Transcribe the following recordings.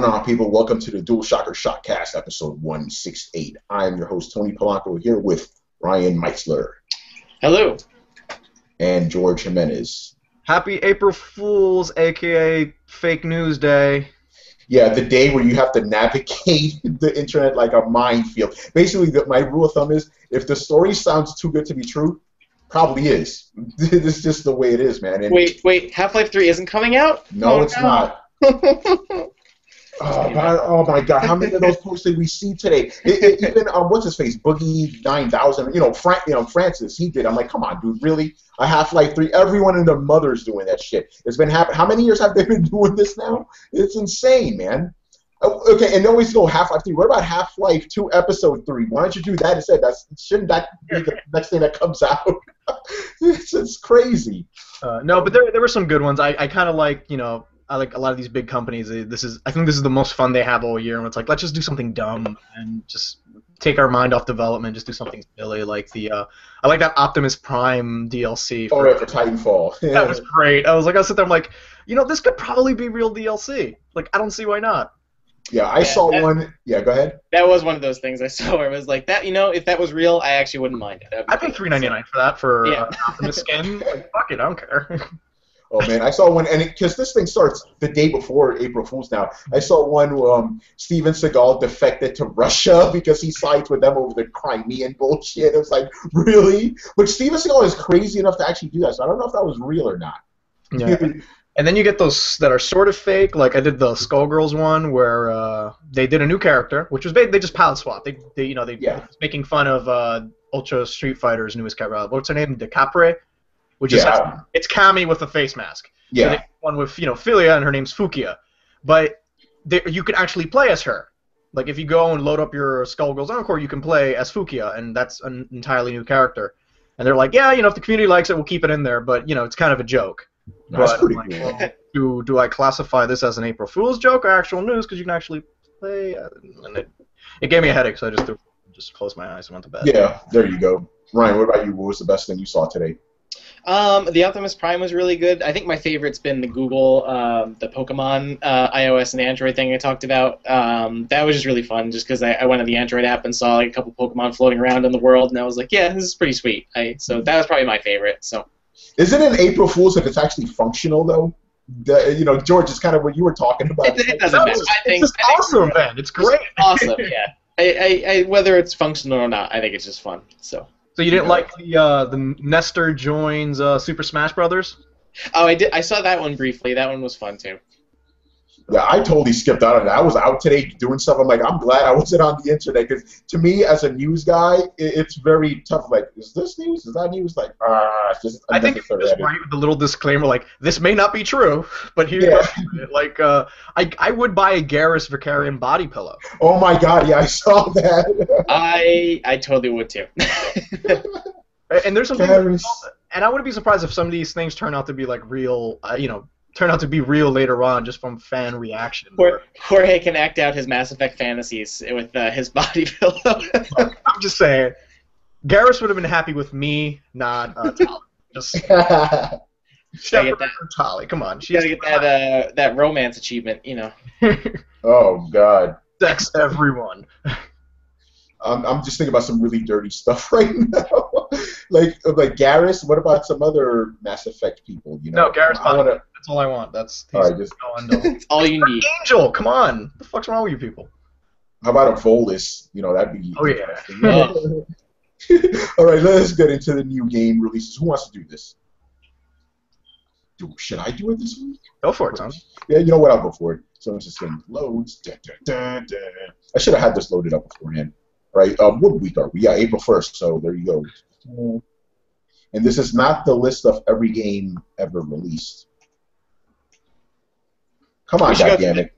going on, people? Welcome to the Dual Shocker Shockcast, episode 168. I am your host, Tony Polanco, here with Ryan Meisler. Hello. And George Jimenez. Happy April Fool's, a.k.a. Fake News Day. Yeah, the day where you have to navigate the internet like a minefield. Basically, my rule of thumb is, if the story sounds too good to be true, probably is. It's just the way it is, man. And wait, Half-Life 3 isn't coming out? No, it's not. Oh my God! How many of those posts did we see today? Even what's his face, Boogie 9000. You know, Francis. He did. I'm like, come on, dude, really? A Half-Life 3. Everyone and their mother's doing that shit. It's been happening. How many years have they been doing this now? It's insane, man. Okay, and always go Half-Life 3. What about Half-Life 2, Episode 3? Why don't you do that instead? Shouldn't that be the next thing that comes out? It's crazy. No, but there were some good ones. I kind of like, you know. I like a lot of these big companies. I think this is the most fun they have all year, and it's like, let's just do something dumb and just take our mind off development, just do something silly, like the I like that Optimus Prime DLC for Titanfall. Yeah. That was great. I sit there, I'm like, you know, this could probably be real DLC. Like, I don't see why not. Yeah, I saw one. Yeah, go ahead. That was one of those things I saw where it was like that. You know, if that was real, I actually wouldn't mind it. I paid $3.99 for that an Optimus skin. Like, fuck it, I don't care. Oh man, I saw one, and because this thing starts the day before April Fool's now. I saw one where Steven Seagal defected to Russia because he sides with them over the Crimean bullshit. It was like, really? But Steven Seagal is crazy enough to actually do that, so I don't know if that was real or not. Yeah. And then you get those that are sort of fake. Like I did the Skullgirls one where they did a new character, which was they just palette swapped. They was making fun of Ultra Street Fighter's newest character. What's her name? De Capre. Which is it's Kami with a face mask. Yeah. So they have one with Philia, and her name's Fukia, but you can actually play as her. Like if you go and load up your Skullgirls Encore, you can play as Fukia, and that's an entirely new character. And they're like, yeah, if the community likes it, we'll keep it in there, but it's kind of a joke. That's pretty cool. Well, do I classify this as an April Fool's joke or actual news? Because you can actually play, and it gave me a headache, so I just closed my eyes and went to bed. Yeah, there you go. Ryan, what about you? What was the best thing you saw today? The Optimus Prime was really good. I think my favorite's been the Google, the Pokemon iOS and Android thing I talked about. That was just really fun, just because I went on the Android app and saw like a couple Pokemon floating around in the world, and I was like, yeah, this is pretty sweet. So that was probably my favorite. So, is it an April Fool's if it's actually functional though? George, it's kind of what you were talking about. It doesn't matter. I think awesome, man. It's great. It's awesome, yeah. Whether it's functional or not, I think it's just fun. So you didn't like the Nestor joins Super Smash Brothers? Oh, I did. I saw that one briefly. That one was fun too. Yeah, I totally skipped out on that. I was out today doing stuff. I'm like, I'm glad I wasn't on the internet, because to me, as a news guy, it's very tough. Like, is this news? Is that news? Like, it's just. I think it's just right with the little disclaimer, like, this may not be true, but here. Yeah. Like, I would buy a Garrus Vakarian body pillow. Oh my God! Yeah, I saw that. I totally would too. And there's some things, and I wouldn't be surprised if some of these things turn out to be like real. Turn out to be real later on, just from fan reaction. Jorge can act out his Mass Effect fantasies with his body pillow. I'm just saying, Garrus would have been happy with me, not Tali. Just get that Tali. Come on, she's gotta get that that romance achievement, Oh God, sex everyone. I'm just thinking about some really dirty stuff right now. like Garrus. What about some other Mass Effect people? No, Garrus. That's all I want. That's all you need. Angel, come on. What the fuck's wrong with you people? How about a Volus? That'd be. Oh yeah. All right, let's get into the new game releases. Who wants to do this? Should I do it this week? Go for it, Tom. Yeah, you know what? I'll go for it. So it's just getting loads. I should have had this loaded up beforehand. Right? What week are we? Yeah, April 1st, so there you go. And this is not the list of every game ever released. Come on, goddammit.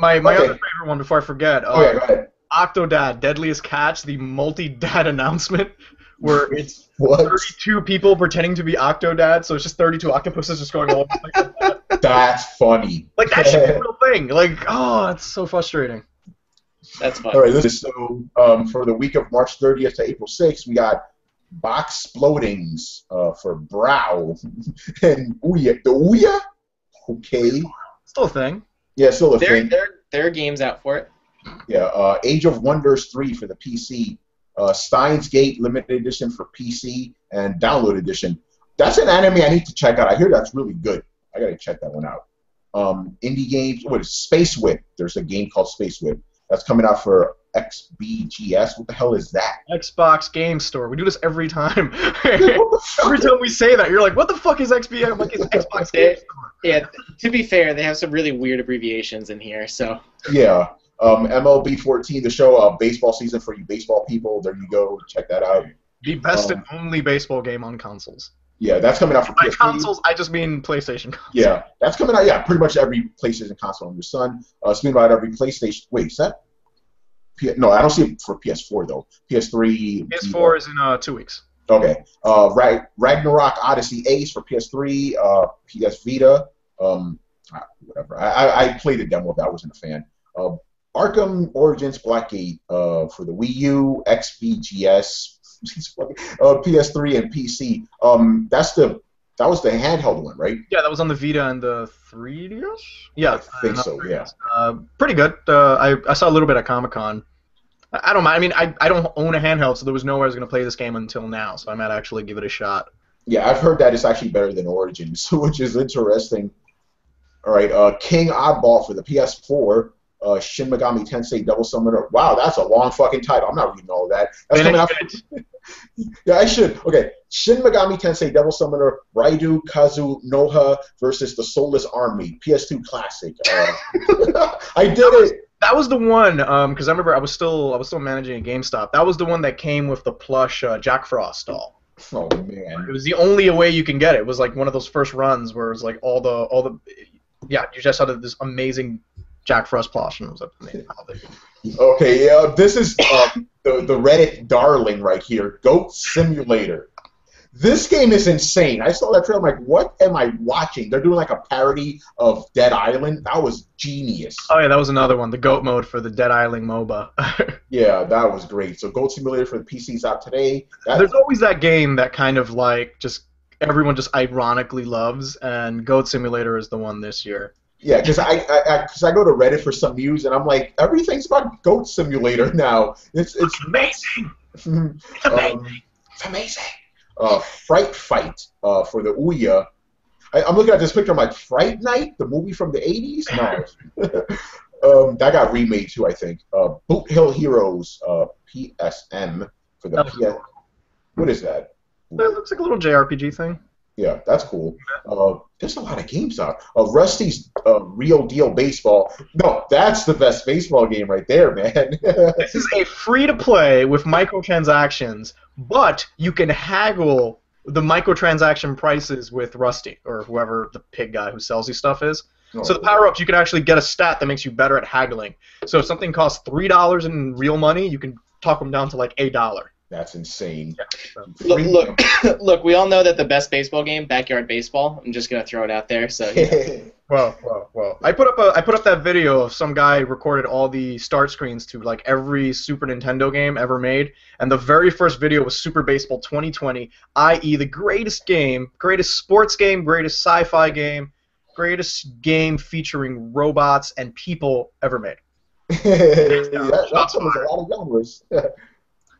My other favorite one before I forget. Okay, go ahead. Octodad, Deadliest Catch, the multi-dad announcement, where it's 32 people pretending to be Octodad, so it's just 32 octopuses just going all over like that. That's funny. Like, that should be a real thing. Like, oh, it's so frustrating. That's fun. All right, so for the week of March 30th to April 6th, we got box explodings for Brow and Ouya. The Ouya? Okay. Still a thing. Yeah, still a thing. There are games out for it. Yeah, Age of Wonders 3 for the PC, Steins Gate Limited Edition for PC, and Download Edition. That's an anime I need to check out. I hear that's really good. I gotta check that one out. Indie games. What is Space Whip? There's a game called Space Whip that's coming out for XBGS. What the hell is that? Xbox Game Store. We do this every time. Every time we say that, you're like, "What the fuck is XBGS?" I'm like, "It's Xbox Game Store." Yeah. To be fair, they have some really weird abbreviations in here. So. Yeah. MLB 14, the show, baseball season for you baseball people. There you go. Check that out. The best and only baseball game on consoles. Yeah, that's coming out for PSP. By consoles, I just mean PlayStation consoles. Yeah, that's coming out, yeah, pretty much every PlayStation console under the sun. It's coming out every PlayStation. Wait, is that? No, I don't see it for PS4, though. PS3. PS4 is in 2 weeks. Okay. Ragnarok Odyssey Ace for PS3, PS Vita, whatever. I played a demo of that. I wasn't a fan. Arkham Origins Blackgate for the Wii U, XBGS, PS3 and PC. That was the handheld one, right? Yeah, that was on the Vita and the 3DS. Yeah, I think so. 3DS. Yeah, pretty good. I saw a little bit at Comic-Con. I don't mind. I mean, I don't own a handheld, so there was no way I was going to play this game until now. So I might actually give it a shot. Yeah, I've heard that it's actually better than Origins, which is interesting. All right, King Oddball for the PS4. Shin Megami Tensei Double Summoner. Wow, that's a long fucking title. I'm not reading all of that. That's coming out. Yeah, I should. Okay. Shin Megami Tensei Double Summoner Raidu Kazunoha versus the Soulless Army. PS2 classic. I did it. That was the one, because I remember I was still managing at GameStop. That was the one that came with the plush Jack Frost doll. Oh man. It was the only way you can get it. It was like one of those first runs where it was like all the yeah, you just had this amazing Jack Frost plush and was up in the Okay, yeah, this is the Reddit darling right here, Goat Simulator. This game is insane. I saw that trailer, I'm like, what am I watching? They're doing like a parody of Dead Island. That was genius. Oh yeah, that was another one, the Goat mode for the Dead Island MOBA. Yeah, that was great. So Goat Simulator for the PC's out today. There's always that game that kind of like just everyone just ironically loves, and Goat Simulator is the one this year. Yeah, because I go to Reddit for some news, and I'm like, everything's about Goat Simulator now. It's amazing. It's amazing. It's amazing. Fright Fight for the Ouya. I'm looking at this picture. I'm like, Fright Night, the movie from the 80s? No. That got remade, too, I think. Boot Hill Heroes, PSM for the PS. What is that? That looks like a little JRPG thing. Yeah, that's cool. There's a lot of games out. Rusty's Real Deal Baseball. No, that's the best baseball game right there, man. This is a free-to-play with microtransactions, but you can haggle the microtransaction prices with Rusty, or whoever the pig guy who sells you stuff is. Oh. So the power-ups, you can actually get a stat that makes you better at haggling. So if something costs $3 in real money, you can talk them down to like $1. That's insane. Yeah. Look, we all know that the best baseball game, backyard baseball. I'm just gonna throw it out there. So. Yeah. Well. I put up that video of some guy recorded all the start screens to like every Super Nintendo game ever made, and the very first video was Super Baseball 2020, i.e. the greatest game, greatest sports game, greatest sci-fi game, greatest game featuring robots and people ever made. That's a lot of genres.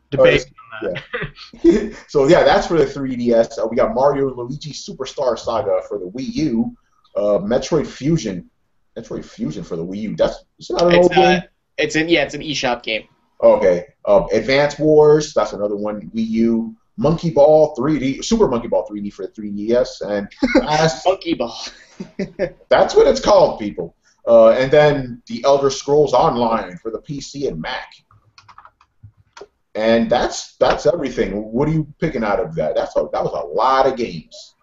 Debate on that. Yeah. So yeah, that's for the 3DS. We got Mario & Luigi Superstar Saga for the Wii U. Metroid Fusion for the Wii U. That's not an old game. It's an eShop game. Okay. Advance Wars. That's another one. Wii U. Monkey Ball 3D. Super Monkey Ball 3D for the 3DS. And Monkey Ball. That's what it's called, people. And then the Elder Scrolls Online for the PC and Mac. And that's everything. What are you picking out of that? That was a lot of games.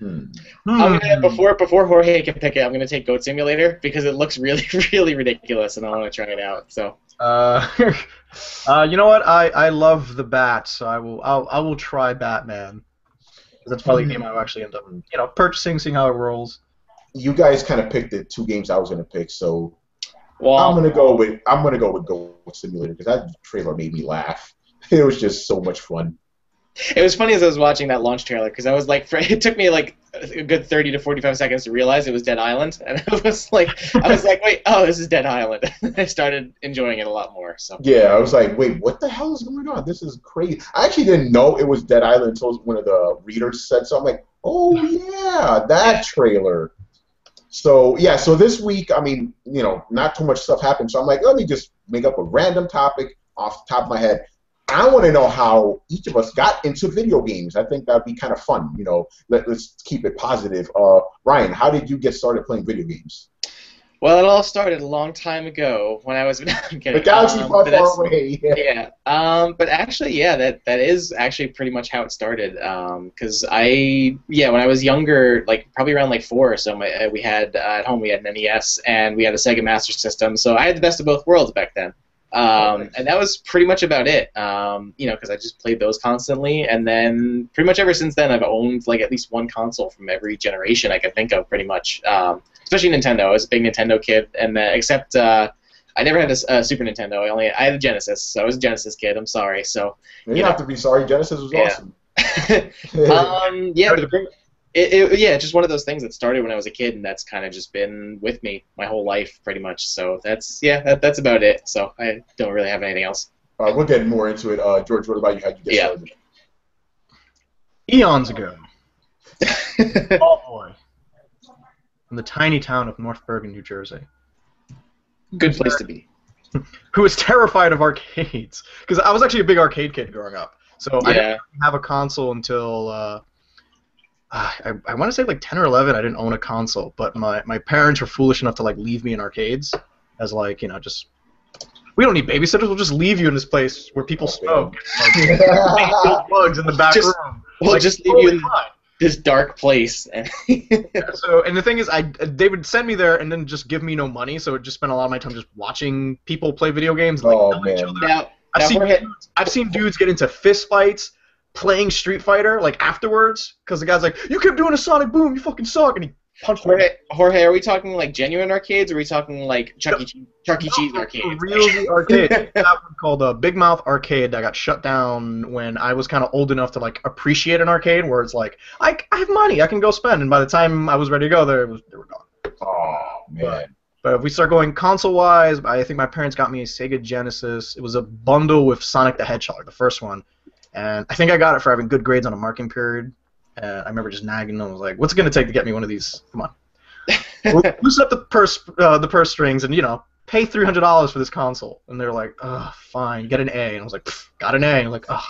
I'm gonna, before Jorge can pick it, I'm gonna take Goat Simulator because it looks really, really ridiculous, and I want to try it out. So. You know what? I love the bat, so I will try Batman. That's probably a game I'll actually end up, purchasing, seeing how it rolls. You guys kind of picked the two games I was gonna pick, so. Well, I'm gonna go with Goat Simulator because that trailer made me laugh. It was just so much fun. It was funny as I was watching that launch trailer because I was like, it took me like a good 30 to 45 seconds to realize it was Dead Island, and I was like, wait, oh, this is Dead Island. I started enjoying it a lot more. So yeah, I was like, wait, what the hell is going on? This is crazy. I actually didn't know it was Dead Island until one of the readers said so. I'm like, oh yeah, that trailer. So yeah, so this week, I mean, you know, not too much stuff happened. So I'm like, let me just make up a random topic off the top of my head. I want to know how each of us got into video games. I think that'd be kind of fun, you know. Let's keep it positive. Ryan, how did you get started playing video games? Well, it all started a long time ago when I was. The galaxy far away. Yeah. But actually, yeah, that is actually pretty much how it started. Because when I was younger, like probably around like 4 or so, we had at home we had an NES and we had a Sega Master System, so I had the best of both worlds back then. And that was pretty much about it, you know, because I just played those constantly, and then pretty much ever since then I've owned like at least one console from every generation I could think of, pretty much. Especially Nintendo. I was a big Nintendo kid, and then, except I never had a Super Nintendo. I had a Genesis, so I was a Genesis kid. I'm sorry. So you don't have to be sorry. Genesis was awesome. Yeah, but it's just one of those things that started when I was a kid, and that's kind of just been with me my whole life, pretty much. So that's about it. So I don't really have anything else. We'll get more into it. George, what about you? How'd you get started? Eons ago. Oh boy. From the tiny town of North Bergen, New Jersey. Good place to be. Who was terrified of arcades? Because I was actually a big arcade kid growing up. So I didn't have a console until. I want to say like 10 or 11, I didn't own a console, but my parents were foolish enough to like leave me in arcades as like, you know, just, we don't need babysitters, we'll just leave you in this place where people smoke. Like, bugs in the back room. We'll like, just leave you in this dark place. And the thing is, they would send me there and then just give me no money, so I just spent a lot of my time just watching people play video games. Like, I've seen dudes get into fist fights. Playing Street Fighter, like, afterwards, because the guy's like, you kept doing a Sonic Boom, you fucking suck, and he punched me. Jorge, are we talking, like, genuine arcades, or are we talking, like, Chuck E. Cheese arcades? Real arcade. That one called Big Mouth Arcade that got shut down when I was kind of old enough to, like, appreciate an arcade, where it's like, I have money, I can go spend, and by the time I was ready to go, they were gone. Oh, man. But if we start going console-wise, I think my parents got me a Sega Genesis. It was a bundle with Sonic the Hedgehog, the first one. And I think I got it for having good grades on a marking period. And I remember just nagging them. I was like, what's it going to take to get me one of these? Come on. Loosen up the purse strings and, you know, pay $300 for this console. And they're like, oh, fine, get an A. And I was like, got an A. And I'm like, oh,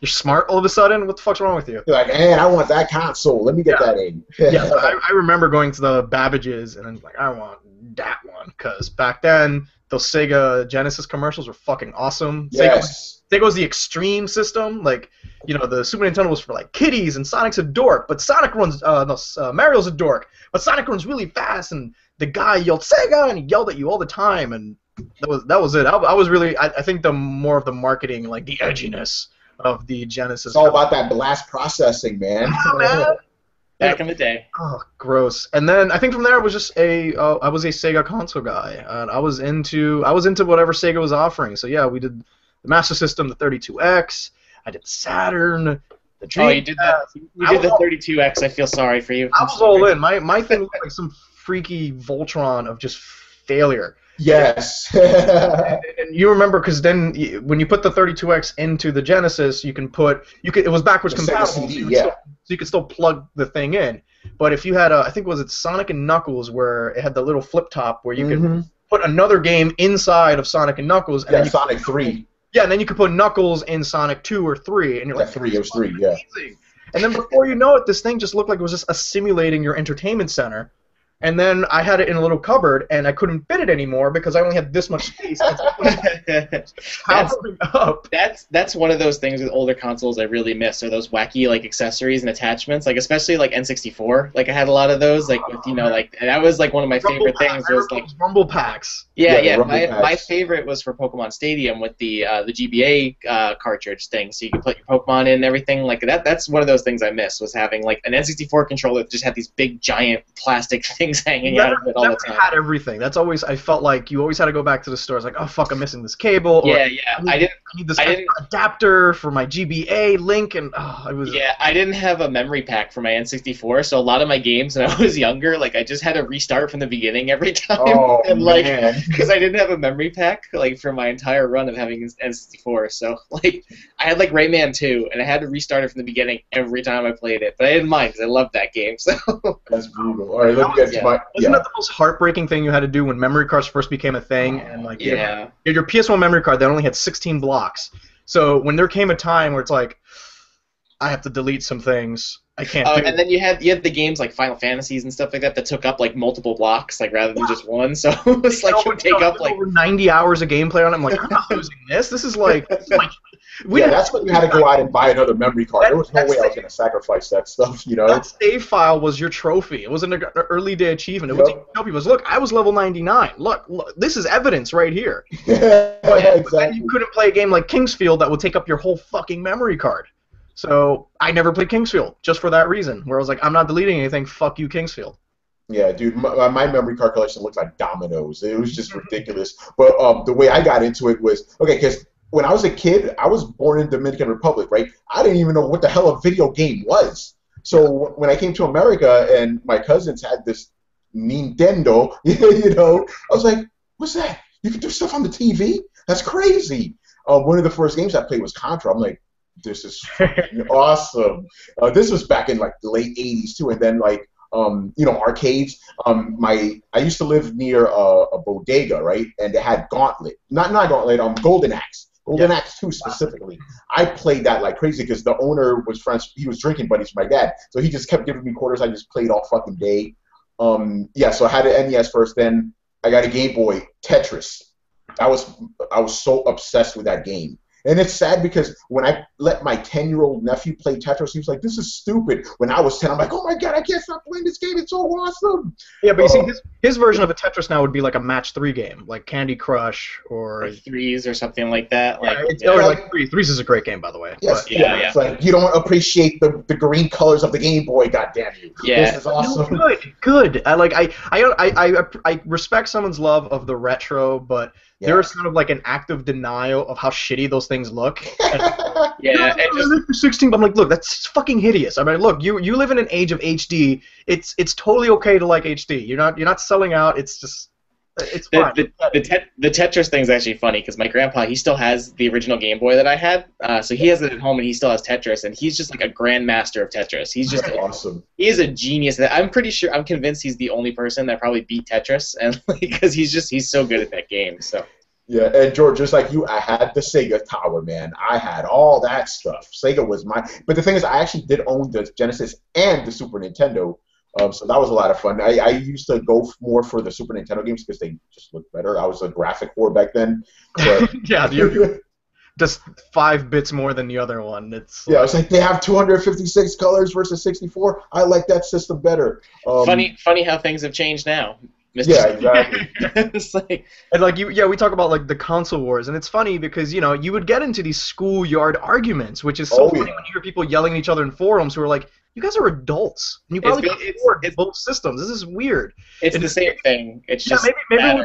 you're smart all of a sudden? What the fuck's wrong with you? You're like, man, I want that console. Let me get that A. Yeah, so I remember going to the Babbage's and I'm like, I want that one. Because back then, those Sega Genesis commercials were fucking awesome. Yes. Sega was the extreme system, like, you know, the Super Nintendo was for, like, kiddies, and Sonic's a dork, but Sonic runs, Mario's a dork, but Sonic runs really fast, and the guy yelled, Sega, and he yelled at you all the time, and that was it. I was really, I think the more of the marketing, like, the edginess of the Genesis. It's all about that blast processing, man. Oh, man. Back in the day. Oh, gross. And then I think from there it was just I was a Sega console guy, and I was into whatever Sega was offering, so yeah, we did the Master System, the 32X. I did the Saturn. The Dreamcast. Oh, you did that. You did the 32X. I feel sorry for you. I was all in. My thing looked like some freaky Voltron of just failure. Yes. and you remember because then when you put the 32X into the Genesis, it was backwards compatible. CD, so you could still plug the thing in. But if you had I think was it Sonic and Knuckles where it had the little flip top where you could put another game inside of Sonic and Knuckles. And then Sonic 3. Yeah, and then you could put Knuckles in Sonic 2 or 3, and you're like, it was three, yeah. And then before you know it, this thing just looked like it was just assimilating your entertainment center. And then I had it in a little cupboard, and I couldn't fit it anymore because I only had this much space. That's one of those things with older consoles I really miss are those wacky like accessories and attachments, like especially like N64. Like I had a lot of those, like with, you know, like that was like one of my favorite things. Was like Rumble Packs. Yeah. My favorite was for Pokemon Stadium with the GBA cartridge thing, so you could put your Pokemon in and everything like that. That's one of those things I miss was having like an N64 controller that just had these big giant plastic things things hanging out of it all the time. Never had everything. That's always, I felt like you always had to go back to the store. It's like, oh fuck, I'm missing this cable. Or, I need this adapter for my GBA link, and I didn't have a memory pack for my N64, so a lot of my games when I was younger, like I just had to restart from the beginning every time. Oh, and like, because I didn't have a memory pack like for my entire run of having an N64, so like I had like Rayman 2, and I had to restart it from the beginning every time I played it, but I didn't mind because I loved that game. So that's brutal. All right, let me get to my. Isn't that the most heartbreaking thing you had to do when memory cards first became a thing? And like, your PS1 memory card that only had 16 blocks. So when there came a time where it's like, I have to delete some things. I can't. And then you had the games like Final Fantasies and stuff like that took up like multiple blocks, like rather than just one. So it's like you would take up like over 90 hours of gameplay on it. I'm like, I'm not losing this. This is like. That's when you had to go out and buy another memory card. There was no way I was going to sacrifice that stuff, you know. That save file was your trophy. It was an early day achievement. It was to tell people, look, I was level 99. Look, this is evidence right here. But you couldn't play a game like Kingsfield that would take up your whole fucking memory card. So I never played Kingsfield just for that reason, where I was like, I'm not deleting anything. Fuck you, Kingsfield. Yeah, dude, my memory card collection looked like dominoes. It was just ridiculous. But the way I got into it was, because when I was a kid, I was born in Dominican Republic, right? I didn't even know what the hell a video game was. So when I came to America and my cousins had this Nintendo, you know, I was like, what's that? You can do stuff on the TV? That's crazy. One of the first games I played was Contra. I'm like, this is awesome. This was back in like the late 80s too, and then like, you know, arcades. I used to live near a bodega, right? And they had Gauntlet. Not Gauntlet, Golden Axe. Golden Axe 2 specifically. I played that like crazy because the owner was French. He was drinking buddies with my dad, so he just kept giving me quarters. I just played all fucking day. So I had an NES first, then I got a Game Boy, Tetris. I was so obsessed with that game. And it's sad because when I let my 10-year-old nephew play Tetris, he was like, this is stupid. When I was 10, I'm like, oh my god, I can't stop playing this game. It's so awesome. Yeah, but you see, his version of a Tetris now would be like a Match 3 game, like Candy Crush or Threes or something like that. Like, Threes is a great game, by the way. Yes, it's like, you don't appreciate the green colors of the Game Boy, goddamn you. Yeah. This is awesome. No, good. I respect someone's love of the retro, but... Yeah. There is kind of like an active denial of how shitty those things look. I'm like, look, that's fucking hideous. I mean, look, you live in an age of HD. It's totally okay to like HD. You're not selling out. It's just it's fine. The Tetris thing is actually funny because my grandpa, he still has the original Game Boy that I had, so he has it at home and he still has Tetris, and he's just like a grandmaster of Tetris. He's just awesome. He is a genius. I'm convinced he's the only person that probably beat Tetris, and because he's so good at that game. So. Yeah, and George, just like you, I had the Sega Tower, man. I had all that stuff. Sega was mine. But the thing is, I actually did own the Genesis and the Super Nintendo. So that was a lot of fun. I used to go more for the Super Nintendo games because they just looked better. I was a graphic whore back then. But yeah, you're just 5 bits more than the other one. I was like, they have 256 colors versus 64. I like that system better. Funny how things have changed now. Exactly. It's like, and like we talk about like the console wars, and it's funny because you would get into these schoolyard arguments, which is so funny when you hear people yelling at each other in forums who are like, you guys are adults, and you probably can't afford both systems. This is weird. It's the same thing. It's just maybe we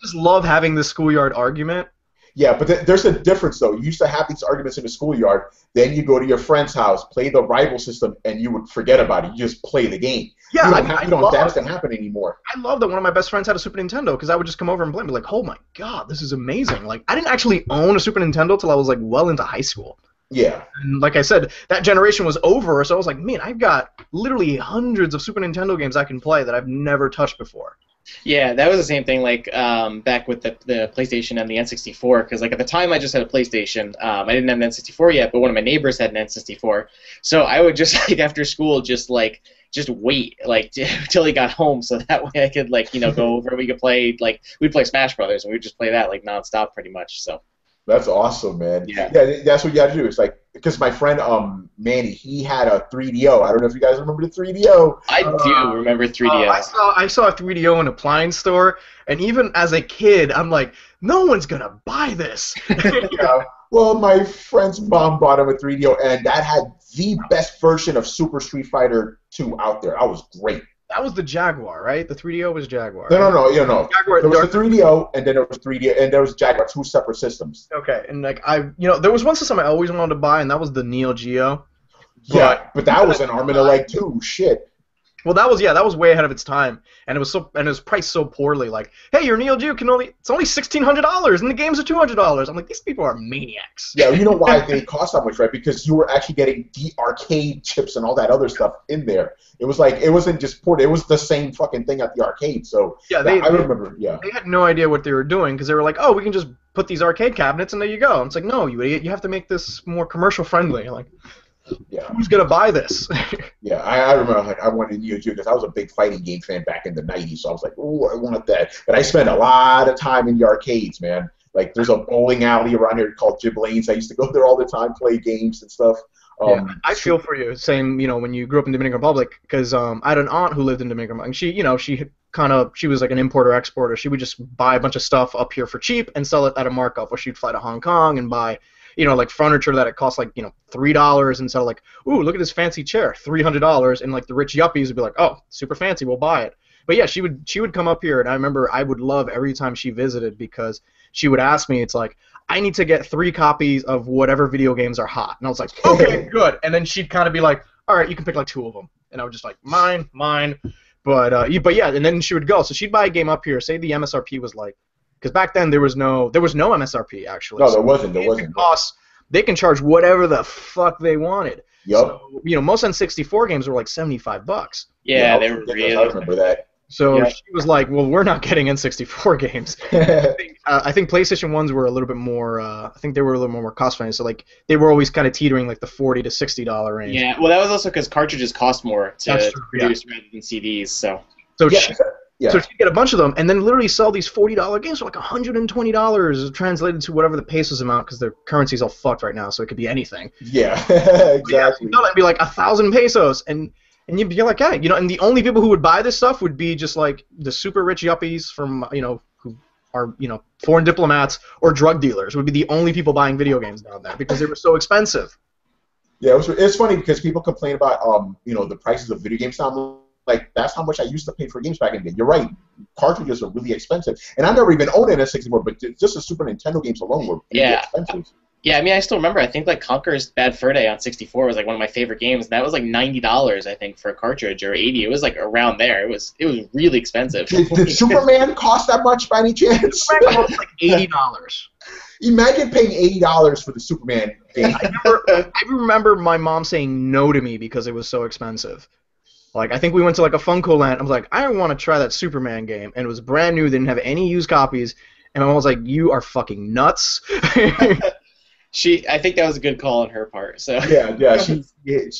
just love having this schoolyard argument. Yeah, but there's a difference, though. You used to have these arguments in the schoolyard. Then you go to your friend's house, play the rival system, and you would forget about it. You just play the game. Yeah, that's going to happen anymore. I love that one of my best friends had a Super Nintendo because I would just come over and play and be like, oh, my God, this is amazing. Like, I didn't actually own a Super Nintendo till I was, like, well into high school. Yeah. And like I said, that generation was over, so I was like, man, I've got literally hundreds of Super Nintendo games I can play that I've never touched before. Yeah, that was the same thing, like, back with the PlayStation and the N64, because, like, at the time I just had a PlayStation. I didn't have an N64 yet, but one of my neighbors had an N64. So I would just, like, after school, just wait, like, till he got home, so that way I could, like, go over, we could play, like, we'd play Smash Brothers, and we'd just play that, like, nonstop pretty much, so. That's awesome, man. Yeah, that's what you got to do. It's like, because my friend Manny, he had a 3DO. I don't know if you guys remember the 3DO. I do remember 3DO. I saw a 3DO in an appliance store, and even as a kid, I'm like, no one's going to buy this. Well, my friend's mom bought him a 3DO, and that had the best version of Super Street Fighter 2 out there. That was great. That was the Jaguar, right? The 3DO was Jaguar. No, right? No. Jaguar, there was the 3DO, and then there was 3D, and there was Jaguar. Two separate systems. Okay, and like there was one system I always wanted to buy, and that was the Neo Geo. But that was an arm and a leg too. Shit. Well, that was way ahead of its time, and it was priced so poorly. Like, hey, your Neo Geo it's only $1,600, and the games are $200. I'm like, these people are maniacs. Yeah, you know why they cost that much, right? Because you were actually getting the arcade chips and all that other stuff in there. It was like it wasn't just ported; it was the same fucking thing at the arcade. So yeah, I remember. Yeah, they had no idea what they were doing because they were like, oh, we can just put these arcade cabinets, and there you go. And it's like, no, you idiot! You have to make this more commercial friendly. Like. Yeah. Who's gonna buy this? Yeah, I remember I wanted Neo Geo because I was a big fighting game fan back in the '90s. So I was like, "Ooh, I want that." And I spent a lot of time in the arcades, man. Like, there's a bowling alley around here called Jib Lane's. I used to go there all the time, play games and stuff. I feel for you. Same, when you grew up in Dominican Republic, because I had an aunt who lived in Dominican Republic. And she was like an importer exporter. She would just buy a bunch of stuff up here for cheap and sell it at a markup. Or she'd fly to Hong Kong and buy. Like furniture that it costs like, $3, and so like, ooh, look at this fancy chair, $300, and like the rich yuppies would be like, oh, super fancy, we'll buy it. But yeah, she would come up here, and I remember I would love every time she visited because she would ask me, it's like, I need to get 3 copies of whatever video games are hot, and I was like, okay, good, and then she'd kind of be like, all right, you can pick like 2 of them, and I would just like, mine, but yeah, and then she would go, so she'd buy a game up here, say the MSRP was like. Because back then there was no MSRP actually. No, there wasn't. There wasn't. They can charge whatever the fuck they wanted. Yep. So, most N64 games were like $75. Yeah, they were really. I remember that. So she was like, "Well, we're not getting N64 games." I think PlayStation 1s were a little bit more. I think they were a little more cost friendly. So like they were always kind of teetering like the $40 to $60 range. Yeah. Well, that was also because cartridges cost more to produce rather than CDs. So yeah. So she'd get a bunch of them, and then literally sell these $40 games for like $120, translated to whatever the pesos amount, because their currency's all fucked right now, so it could be anything. Yeah, exactly. No, it'd be like 1,000 pesos, and you'd be like, hey, and the only people who would buy this stuff would be just like the super rich yuppies from, who are, foreign diplomats or drug dealers would be the only people buying video games down there because they were so expensive. Yeah, it's funny because people complain about, the prices of video games now. Like, that's how much I used to pay for games back in the day. You're right. Cartridges are really expensive. And I never even owned an N64, but just the Super Nintendo games alone were really expensive. Yeah, I mean, I still remember. I think, like, Conker's Bad Fur Day on 64 was, like, one of my favorite games. That was, like, $90, I think, for a cartridge, or $80. It was, like, around there. It was really expensive. Did Superman cost that much by any chance? Superman cost, like, $80. Imagine paying $80 for the Superman game. I remember my mom saying no to me because it was so expensive. Like, I think we went to, like, a Funko Land. I was like, I want to try that Superman game. And it was brand new. They didn't have any used copies. And my mom was like, you are fucking nuts. I think that was a good call on her part. So yeah, she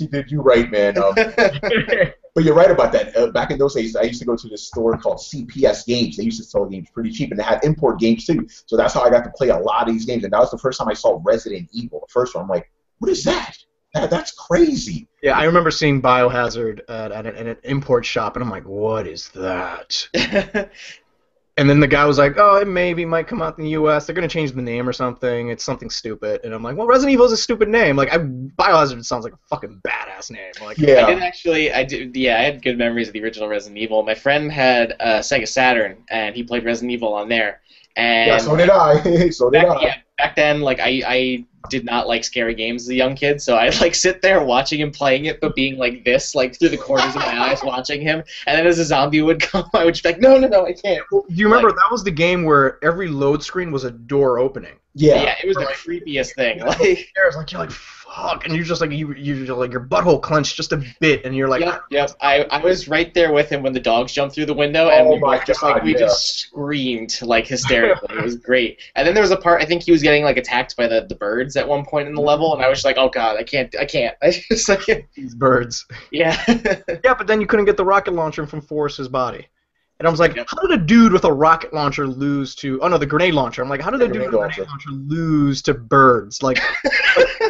did you right, man. But you're right about that. Back in those days, I used to go to this store called CPS Games. They used to sell games pretty cheap, and they had import games, too. So that's how I got to play a lot of these games. And that was the first time I saw Resident Evil, the first one. I'm like, what is that? That's crazy. Yeah, I remember seeing Biohazard at an import shop, and I'm like, what is that? And then the guy was like, oh, it might come out in the U.S. They're going to change the name or something. It's something stupid. And I'm like, well, Resident Evil is a stupid name. Like, Biohazard sounds like a fucking badass name. Like, yeah. I had good memories of the original Resident Evil. My friend had Sega Saturn, and he played Resident Evil on there. And yeah, so did I. Yeah, back then, like, I did not like scary games as a young kid, so I'd, like, sit there watching him playing it, but being like this, like, through the corners of my eyes watching him, and then as a zombie would come, I would just be like, no, I can't. Do you remember, like, that was the game where every load screen was a door opening? Yeah, it was the creepiest thing. Like, you're like, fuck, and you're just like, you're like, your butthole clenched just a bit, and you're like, yep. I was right there with him when the dogs jumped through the window, and we just screamed, like, hysterically. It was great. And then there was a part, I think he was getting, like, attacked by the birds at one point in the level, and I was just like, oh god, I can't. I just like these birds. Yeah. Yeah, but then you couldn't get the rocket launcher from Forrest's body. And I was like, how did a dude with a rocket launcher lose to... Oh, no, the grenade launcher. I'm like, how did a dude with a grenade launcher lose to birds? Like,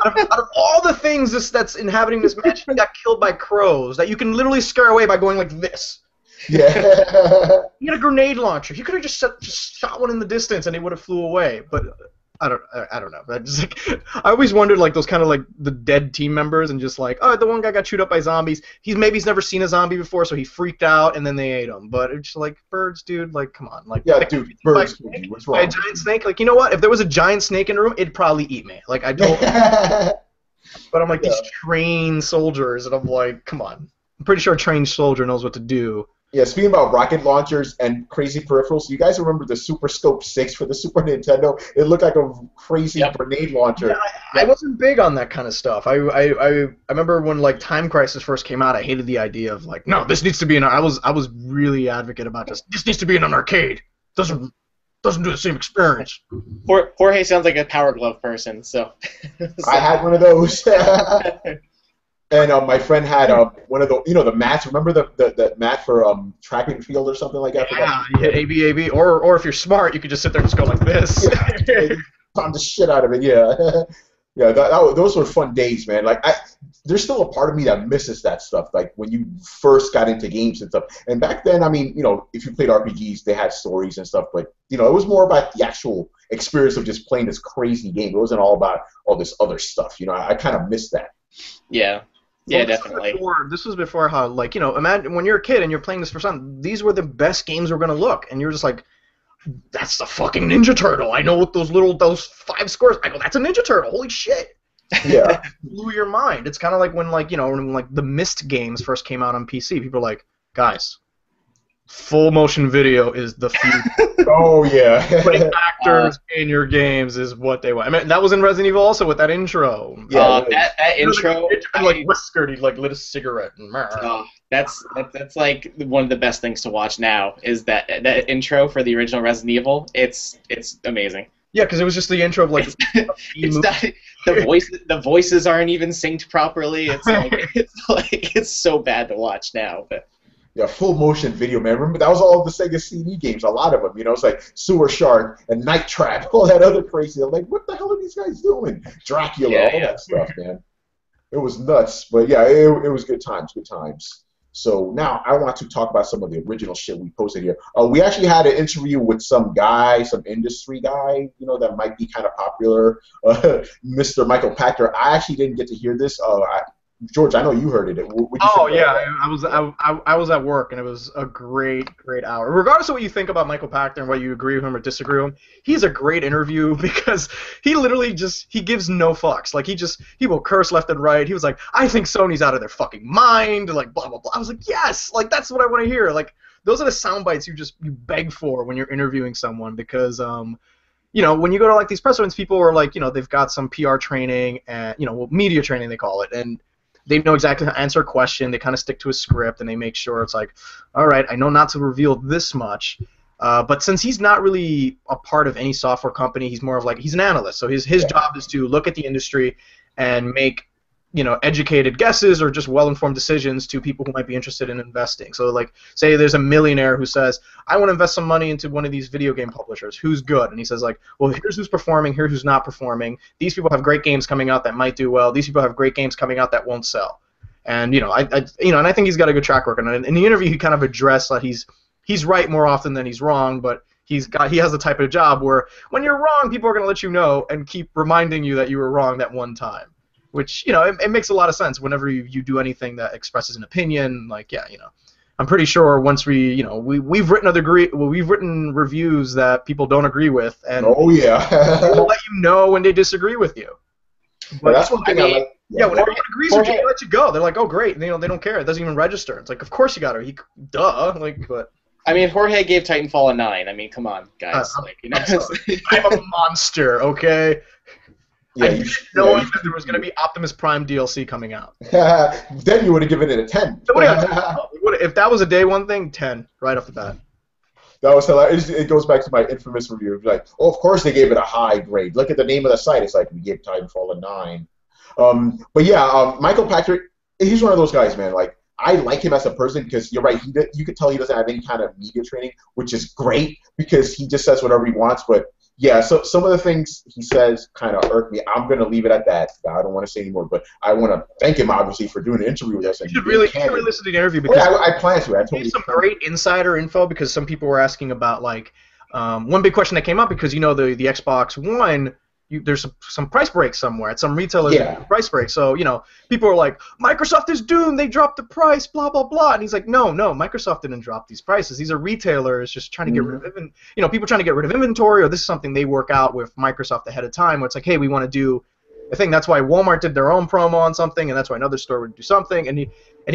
out of all the things that's inhabiting this match, he got killed by crows that you can literally scare away by going like this. Yeah. He had a grenade launcher. He could have just shot one in the distance and it would have flew away. But I don't know. But just like, I always wondered, like, those kind of like the dead team members, and just like, oh, the one guy got chewed up by zombies. Maybe he's never seen a zombie before, so he freaked out, and then they ate him. But it's like, birds, dude. Like, come on. Like, yeah, dude, birds. What's wrong? A giant snake. Like, you know what? If there was a giant snake in the room, it'd probably eat me. Like, I don't. But I'm like, yeah, these trained soldiers, and I'm like, come on. I'm pretty sure a trained soldier knows what to do. Yeah, speaking about rocket launchers and crazy peripherals, you guys remember the Super Scope 6 for the Super Nintendo? It looked like a crazy grenade launcher. Yeah, I wasn't big on that kind of stuff. I remember when, like, Time Crisis first came out, I hated the idea of, like, no, this needs to be an... I was really advocate about this. This needs to be in an arcade. Doesn't do the same experience. Jorge sounds like a Power Glove person, so... I had one of those. And my friend had one of the, you know, the mats. Remember the mat for track and field or something like that? Yeah, ABAB. Or if you're smart, you could just sit there and just go like this. Yeah, pound the shit out of it. Yeah, yeah. Those were fun days, man. Like, there's still a part of me that misses that stuff. Like when you first got into games and stuff. And back then, I mean, you know, if you played RPGs, they had stories and stuff. But you know, it was more about the actual experience of just playing this crazy game. It wasn't all about all this other stuff. You know, I kind of miss that. Yeah. Well, yeah, definitely. This was before how, like, you know, imagine when you're a kid and you're playing this for something, these were the best games were going to look, and you're just like, that's the fucking Ninja Turtle. I know what those 5 squares, I go, that's a Ninja Turtle. Holy shit. Yeah. Blew your mind. It's kind of like when, like, you know, when, like, the Myst games first came out on PC, people were like, guys, full motion video is the future. Oh, yeah. Putting actors in your games is what they want. I mean, that was in Resident Evil also with that intro. Yeah, that intro. Like, whiskered, he like lit a cigarette. And that's like one of the best things to watch now is that intro for the original Resident Evil. It's amazing. Yeah, because it was just the intro of, like, the voices aren't even synced properly. It's like, it's so bad to watch now, but. Yeah, full motion video, man. Remember, that was all the Sega CD games, a lot of them. You know, it's like Sewer Shark and Night Trap, all that other crazy. I'm like, what the hell are these guys doing? Dracula, all that stuff, man. It was nuts. But, yeah, it was good times, good times. So now I want to talk about some of the original shit we posted here. We actually had an interview with some guy, some industry guy, you know, that might be kind of popular, Mr. Michael Pachter. I actually didn't get to hear this. George, I know you heard it. Oh yeah, I was at work, and it was a great hour. Regardless of what you think about Michael Pachter and whether you agree with him or disagree with him, he's a great interview because he literally just gives no fucks. Like he will curse left and right. He was like, I think Sony's out of their fucking mind, and like blah blah blah. I was like, yes, like that's what I want to hear. Like those are the sound bites you beg for when you're interviewing someone because you know, when you go to like these press events, people are like, you know, they've got some PR training and you know, well, media training they call it, and they know exactly how to answer a question. They kind of stick to a script, and they make sure it's like, all right, I know not to reveal this much. But since he's not really a part of any software company, he's more of like he's an analyst. So his job is to look at the industry and make, you know, educated guesses or just well-informed decisions to people who might be interested in investing. So like, say there's a millionaire who says, I want to invest some money into one of these video game publishers. Who's good? And he says like, well, here's who's performing, here's who's not performing. These people have great games coming out that might do well. These people have great games coming out that won't sell. And you know, and I think he's got a good track record. And in the interview, he kind of addressed that he's right more often than he's wrong, but he has the type of job where when you're wrong, people are going to let you know and keep reminding you that you were wrong that one time. Which, you know, it makes a lot of sense whenever you do anything that expresses an opinion. Like, yeah, you know, I'm pretty sure once we've written reviews that people don't agree with, and oh yeah, they'll let you know when they disagree with you. But that's one thing I like. Yeah, when everyone agrees with you, they let you go. They're like, oh great, and, you know, they don't care. It doesn't even register. It's like, of course you got to, duh. Like, but. I mean, Jorge gave Titanfall a 9. I mean, come on, guys. Like, you know, I'm a monster. Okay. Yeah, I didn't know that there was going to be Optimus Prime DLC coming out. Then you would have given it a 10. If that was a day one thing, 10 right off the bat. That was hilarious. It goes back to my infamous review. Like, oh, of course they gave it a high grade. Look at the name of the site. It's like we gave Titanfall a 9. But yeah, Michael Pachter, he's one of those guys, man. Like, I like him as a person because you're right. You could tell he doesn't have any kind of media training, which is great because he just says whatever he wants, but. Yeah, so some of the things he says kind of irk me. I'm going to leave it at that. I don't want to say anymore, but I want to thank him, obviously, for doing an interview with us. You should really listen to the interview because I plan to. I totally gave some great insider info because some people were asking about, like, one big question that came up because, you know, the Xbox One there's some price break somewhere at some retailer's price break. So, you know, people are like, Microsoft is doomed, they dropped the price, blah, blah, blah. And he's like, no, no, Microsoft didn't drop these prices. These are retailers just trying to get rid of, you know, people trying to get rid of inventory, or this is something they work out with Microsoft ahead of time where it's like, hey, we want to do a thing. That's why Walmart did their own promo on something, and that's why another store would do something. And he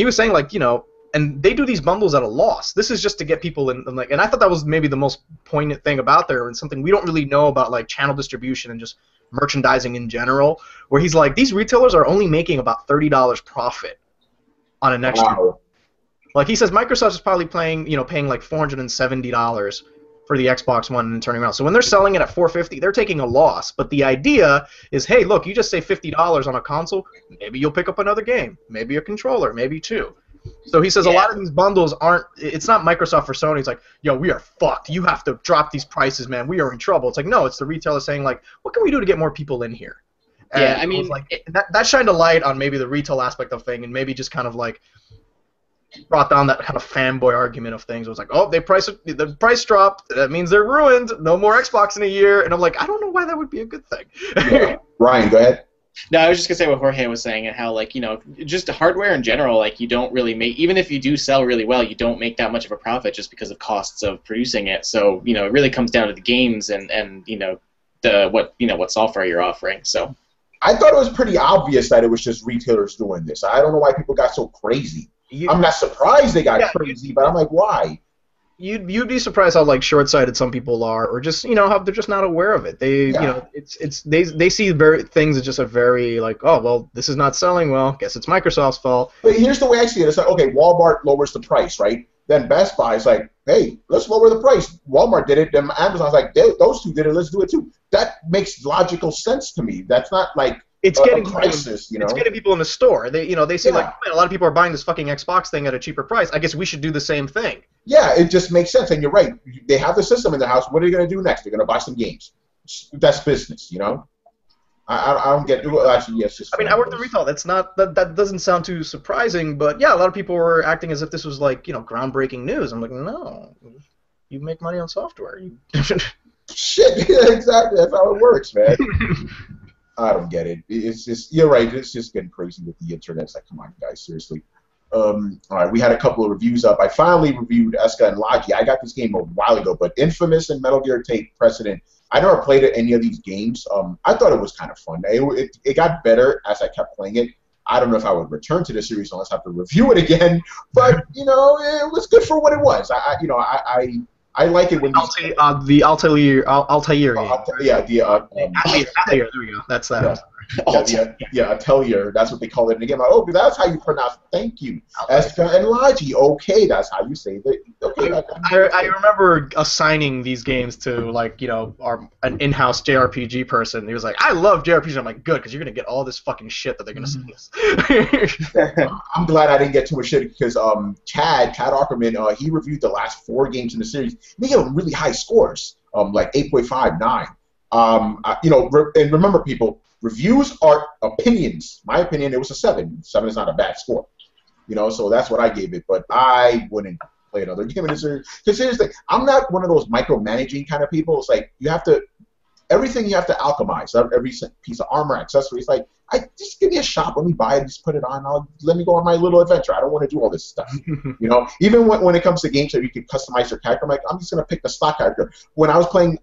was saying, like, you know, and they do these bundles at a loss. This is just to get people in, like, and I thought that was maybe the most poignant thing about there, and something we don't really know about, like, channel distribution and just merchandising in general, where he's like, these retailers are only making about $30 profit on an extra. Wow. Like, he says Microsoft is probably paying, you know, like $470 for the Xbox One and turning around. So when they're selling it at $450, they're taking a loss. But the idea is, hey, look, you just save $50 on a console, maybe you'll pick up another game, maybe a controller, maybe two. So he says a lot of these bundles aren't, it's not Microsoft or Sony. It's like, yo, we are fucked. You have to drop these prices, man. We are in trouble. It's like, no, it's the retailer saying, like, what can we do to get more people in here? And yeah, I mean, like, that shined a light on maybe the retail aspect of thing, and maybe just kind of like brought down that kind of fanboy argument of things. It was like, oh, the price dropped. That means they're ruined. No more Xbox in a year. And I'm like, I don't know why that would be a good thing. Yeah. Ryan, go ahead. No, I was just going to say what Jorge was saying, and how, like, you know, just hardware in general, like, you don't really make, even if you do sell really well, you don't make that much of a profit just because of costs of producing it. So, you know, it really comes down to the games and you know, what software you're offering. So I thought it was pretty obvious that it was just retailers doing this. I don't know why people got so crazy. I'm not surprised they got crazy, but I'm like, why? You'd be surprised how, like, short-sighted some people are, or just, you know, how they're just not aware of it. They you know, they see things as just a very, like, oh, well, this is not selling well, guess it's Microsoft's fault. But here's the way I see it. It's like, okay, Walmart lowers the price, right? Then Best Buy is like, hey, let's lower the price. Walmart did it. Then Amazon's like, those two did it. Let's do it too. That makes logical sense to me. That's not like it's getting a crisis, you know? It's getting people in the store. They, you know, they say, like, oh, man, a lot of people are buying this fucking Xbox thing at a cheaper price. I guess we should do the same thing. Yeah, it just makes sense. And you're right. They have the system in the house. What are they going to do next? They're going to buy some games. That's business, you know? I don't get it. Actually, yes. I mean, I worked in retail. That's not that doesn't sound too surprising, but yeah, a lot of people were acting as if this was, like, you know, groundbreaking news. I'm like, no, you make money on software. Shit, exactly. That's how it works, man. I don't get it. It's just, you're right, it's just getting crazy with the internet. It's like, come on, guys, seriously. All right, we had a couple of reviews up. I finally reviewed Escha and Logy. I got this game a while ago, but Infamous and Metal Gear Take Precedent, I never played any of these games. I thought it was kind of fun. It got better as I kept playing it. I don't know if I would return to the series unless I have to review it again, but, you know, it was good for what it was. I like it when Altair. There we go. That's that. Yeah, Altair. That's what they call it in the game. Like, oh, that's how you pronounce. Thank you. Escha and Logy. Okay, that's how you say that. Okay. I remember assigning these games to, like, you know, an in-house JRPG person. He was like, I love JRPGs. I'm like, good, because you're gonna get all this fucking shit that they're gonna send us. I'm glad I didn't get too much shit, because Chad Ackerman, he reviewed the last 4 games in the series. They gave them really high scores, like 8.5, 9. You know, and remember, people, reviews are opinions. My opinion, it was a 7. 7 is not a bad score, you know. So that's what I gave it. But I wouldn't play another game in the series. Because seriously, I'm not one of those micromanaging kind of people. It's like you have to, everything you have to alchemize. Every piece of armor, accessories. Like, just give me a shop. Let me buy it. Just put it on. Let me go on my little adventure. I don't want to do all this stuff. You know, even when it comes to games that you can customize your character, I'm like, I'm just gonna pick the stock character. When I was playing,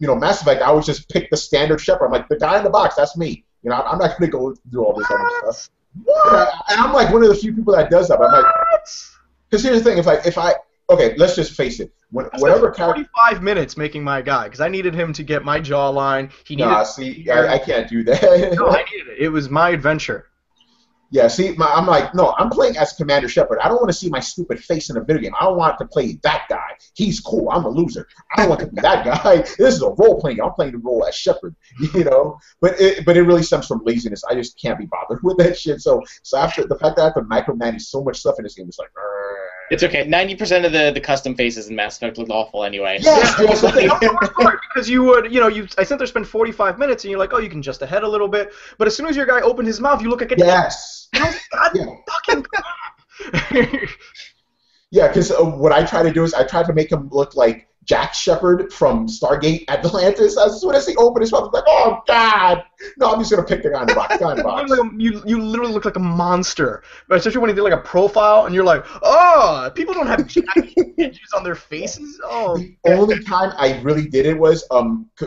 you know, Mass Effect, I would just pick the standard Shepard. I'm like, the guy in the box, that's me. You know, I'm not gonna go do all this other stuff. What? And I'm like one of the few people that does that. But I'm like, because here's the thing: if I okay, let's just face it. Whatever character. 45 minutes making my guy, because I needed him to get my jawline. He needed. Nah, see, I can't do that. No, I needed it. It was my adventure. Yeah, see, I'm like, no, I'm playing as Commander Shepard. I don't want to see my stupid face in a video game. I don't want to play that guy. He's cool. I'm a loser. I don't want to be that guy. This is a role-playing. I'm playing the role as Shepard, you know? But it really stems from laziness. I just can't be bothered with that shit. So after the fact that I have to micromanage so much stuff in this game, it's like, it's okay. 90% of the custom faces in Mass Effect looked awful anyway. Yes, because you would, you know, I sent there spend 45 minutes, and you're like, oh, you can just ahead a little bit, but as soon as your guy opened his mouth, you look like a fucking. Yeah, because what I try to do is I try to make him look like Jack Shepard from Stargate Atlantis. As soon as he opened his mouth, I was like, oh, God. No, I'm just going to pick the guy in the box. You literally look like a monster. Especially when he did like a profile, and you're like, oh, people don't have tattoos on their faces. Oh. The only time I really did it was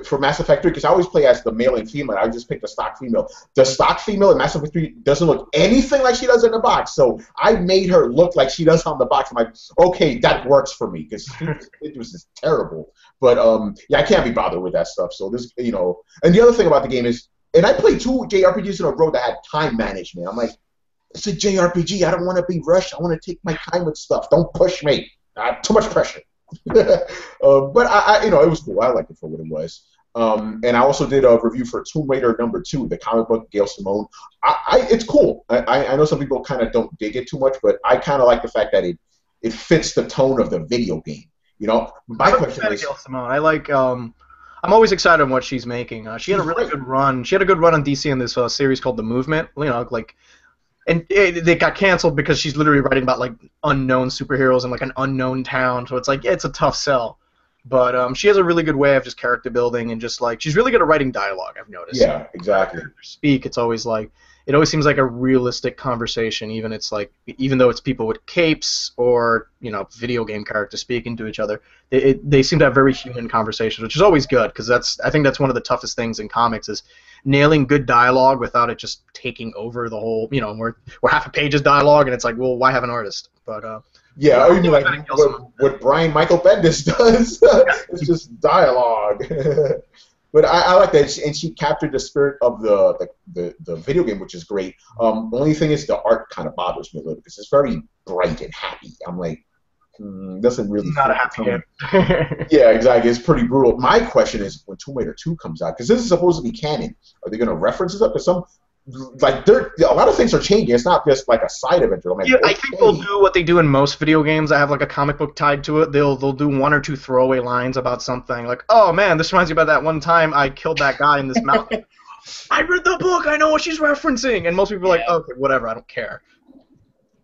for Mass Effect 3, because I always play as the male and female. I just picked the stock female. The stock female in Mass Effect 3 doesn't look anything like she does in the box. So I made her look like she does on the box. I'm like, okay, that works for me, because it was just terrible. But yeah, I can't be bothered with that stuff. So this, you know, and the other thing about the game is, and I played 2 JRPGs in a row that had time management. I'm like, it's a JRPG. I don't want to be rushed. I want to take my time with stuff. Don't push me. Too much pressure. But I, you know, it was cool. I liked it for what it was. And I also did a review for Tomb Raider #2, the comic book, Gail Simone. It's cool. I know some people kind of don't dig it too much, but I kind of like the fact that it fits the tone of the video game. You know, my question is, Gail Simone. I like. I'm always excited on what she's making. She had a really good run. She had a good run on DC in this series called The Movement. You know, like, and it got canceled because she's literally writing about like unknown superheroes in like an unknown town. So it's like, yeah, it's a tough sell. But she has a really good way of just character building and just like she's really good at writing dialogue. I've noticed. Yeah, exactly. Speak. It's always like it always seems like a realistic conversation, even though it's people with capes or, you know, video game characters speaking to each other. They seem to have very human conversations, which is always good, because I think that's one of the toughest things in comics is nailing good dialogue without it just taking over the whole, you know, we're half a page is dialogue and it's like, well, why have an artist? But yeah, I mean, like what Brian Michael Bendis does, it's just dialogue. But I like that, and she captured the spirit of the video game, which is great. The only thing is the art kind of bothers me a little because it's very bright and happy. I'm like, doesn't really. It's not a happy game. Yeah, exactly. It's pretty brutal. My question is, when Tomb Raider 2 comes out, because this is supposed to be canon, are they going to reference this up? Because some, like, a lot of things are changing. It's not just like a side event. Like, yeah, okay. I think they'll do what they do in most video games that have like a comic book tied to it. They'll do 1 or 2 throwaway lines about something. Like, oh man, this reminds me about that one time I killed that guy in this mountain. I read the book. I know what she's referencing. And most people are like, oh, okay, whatever. I don't care.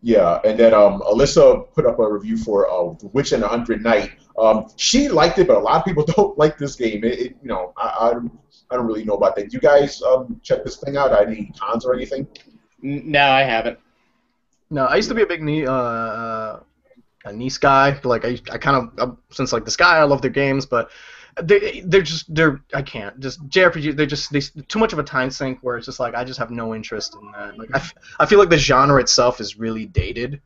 Yeah, and then Alyssa put up a review for Witch and the Hundred Night. She liked it, but a lot of people don't like this game. You know, I don't really know about that. You guys check this thing out? Any cons or anything? No, I haven't. No, I used to be a big niche guy. Like I kind of since like this guy, I love their games, but they're I can't just JRPG. They're too much of a time sink where it's just like I just have no interest in that. Like I feel like the genre itself is really dated,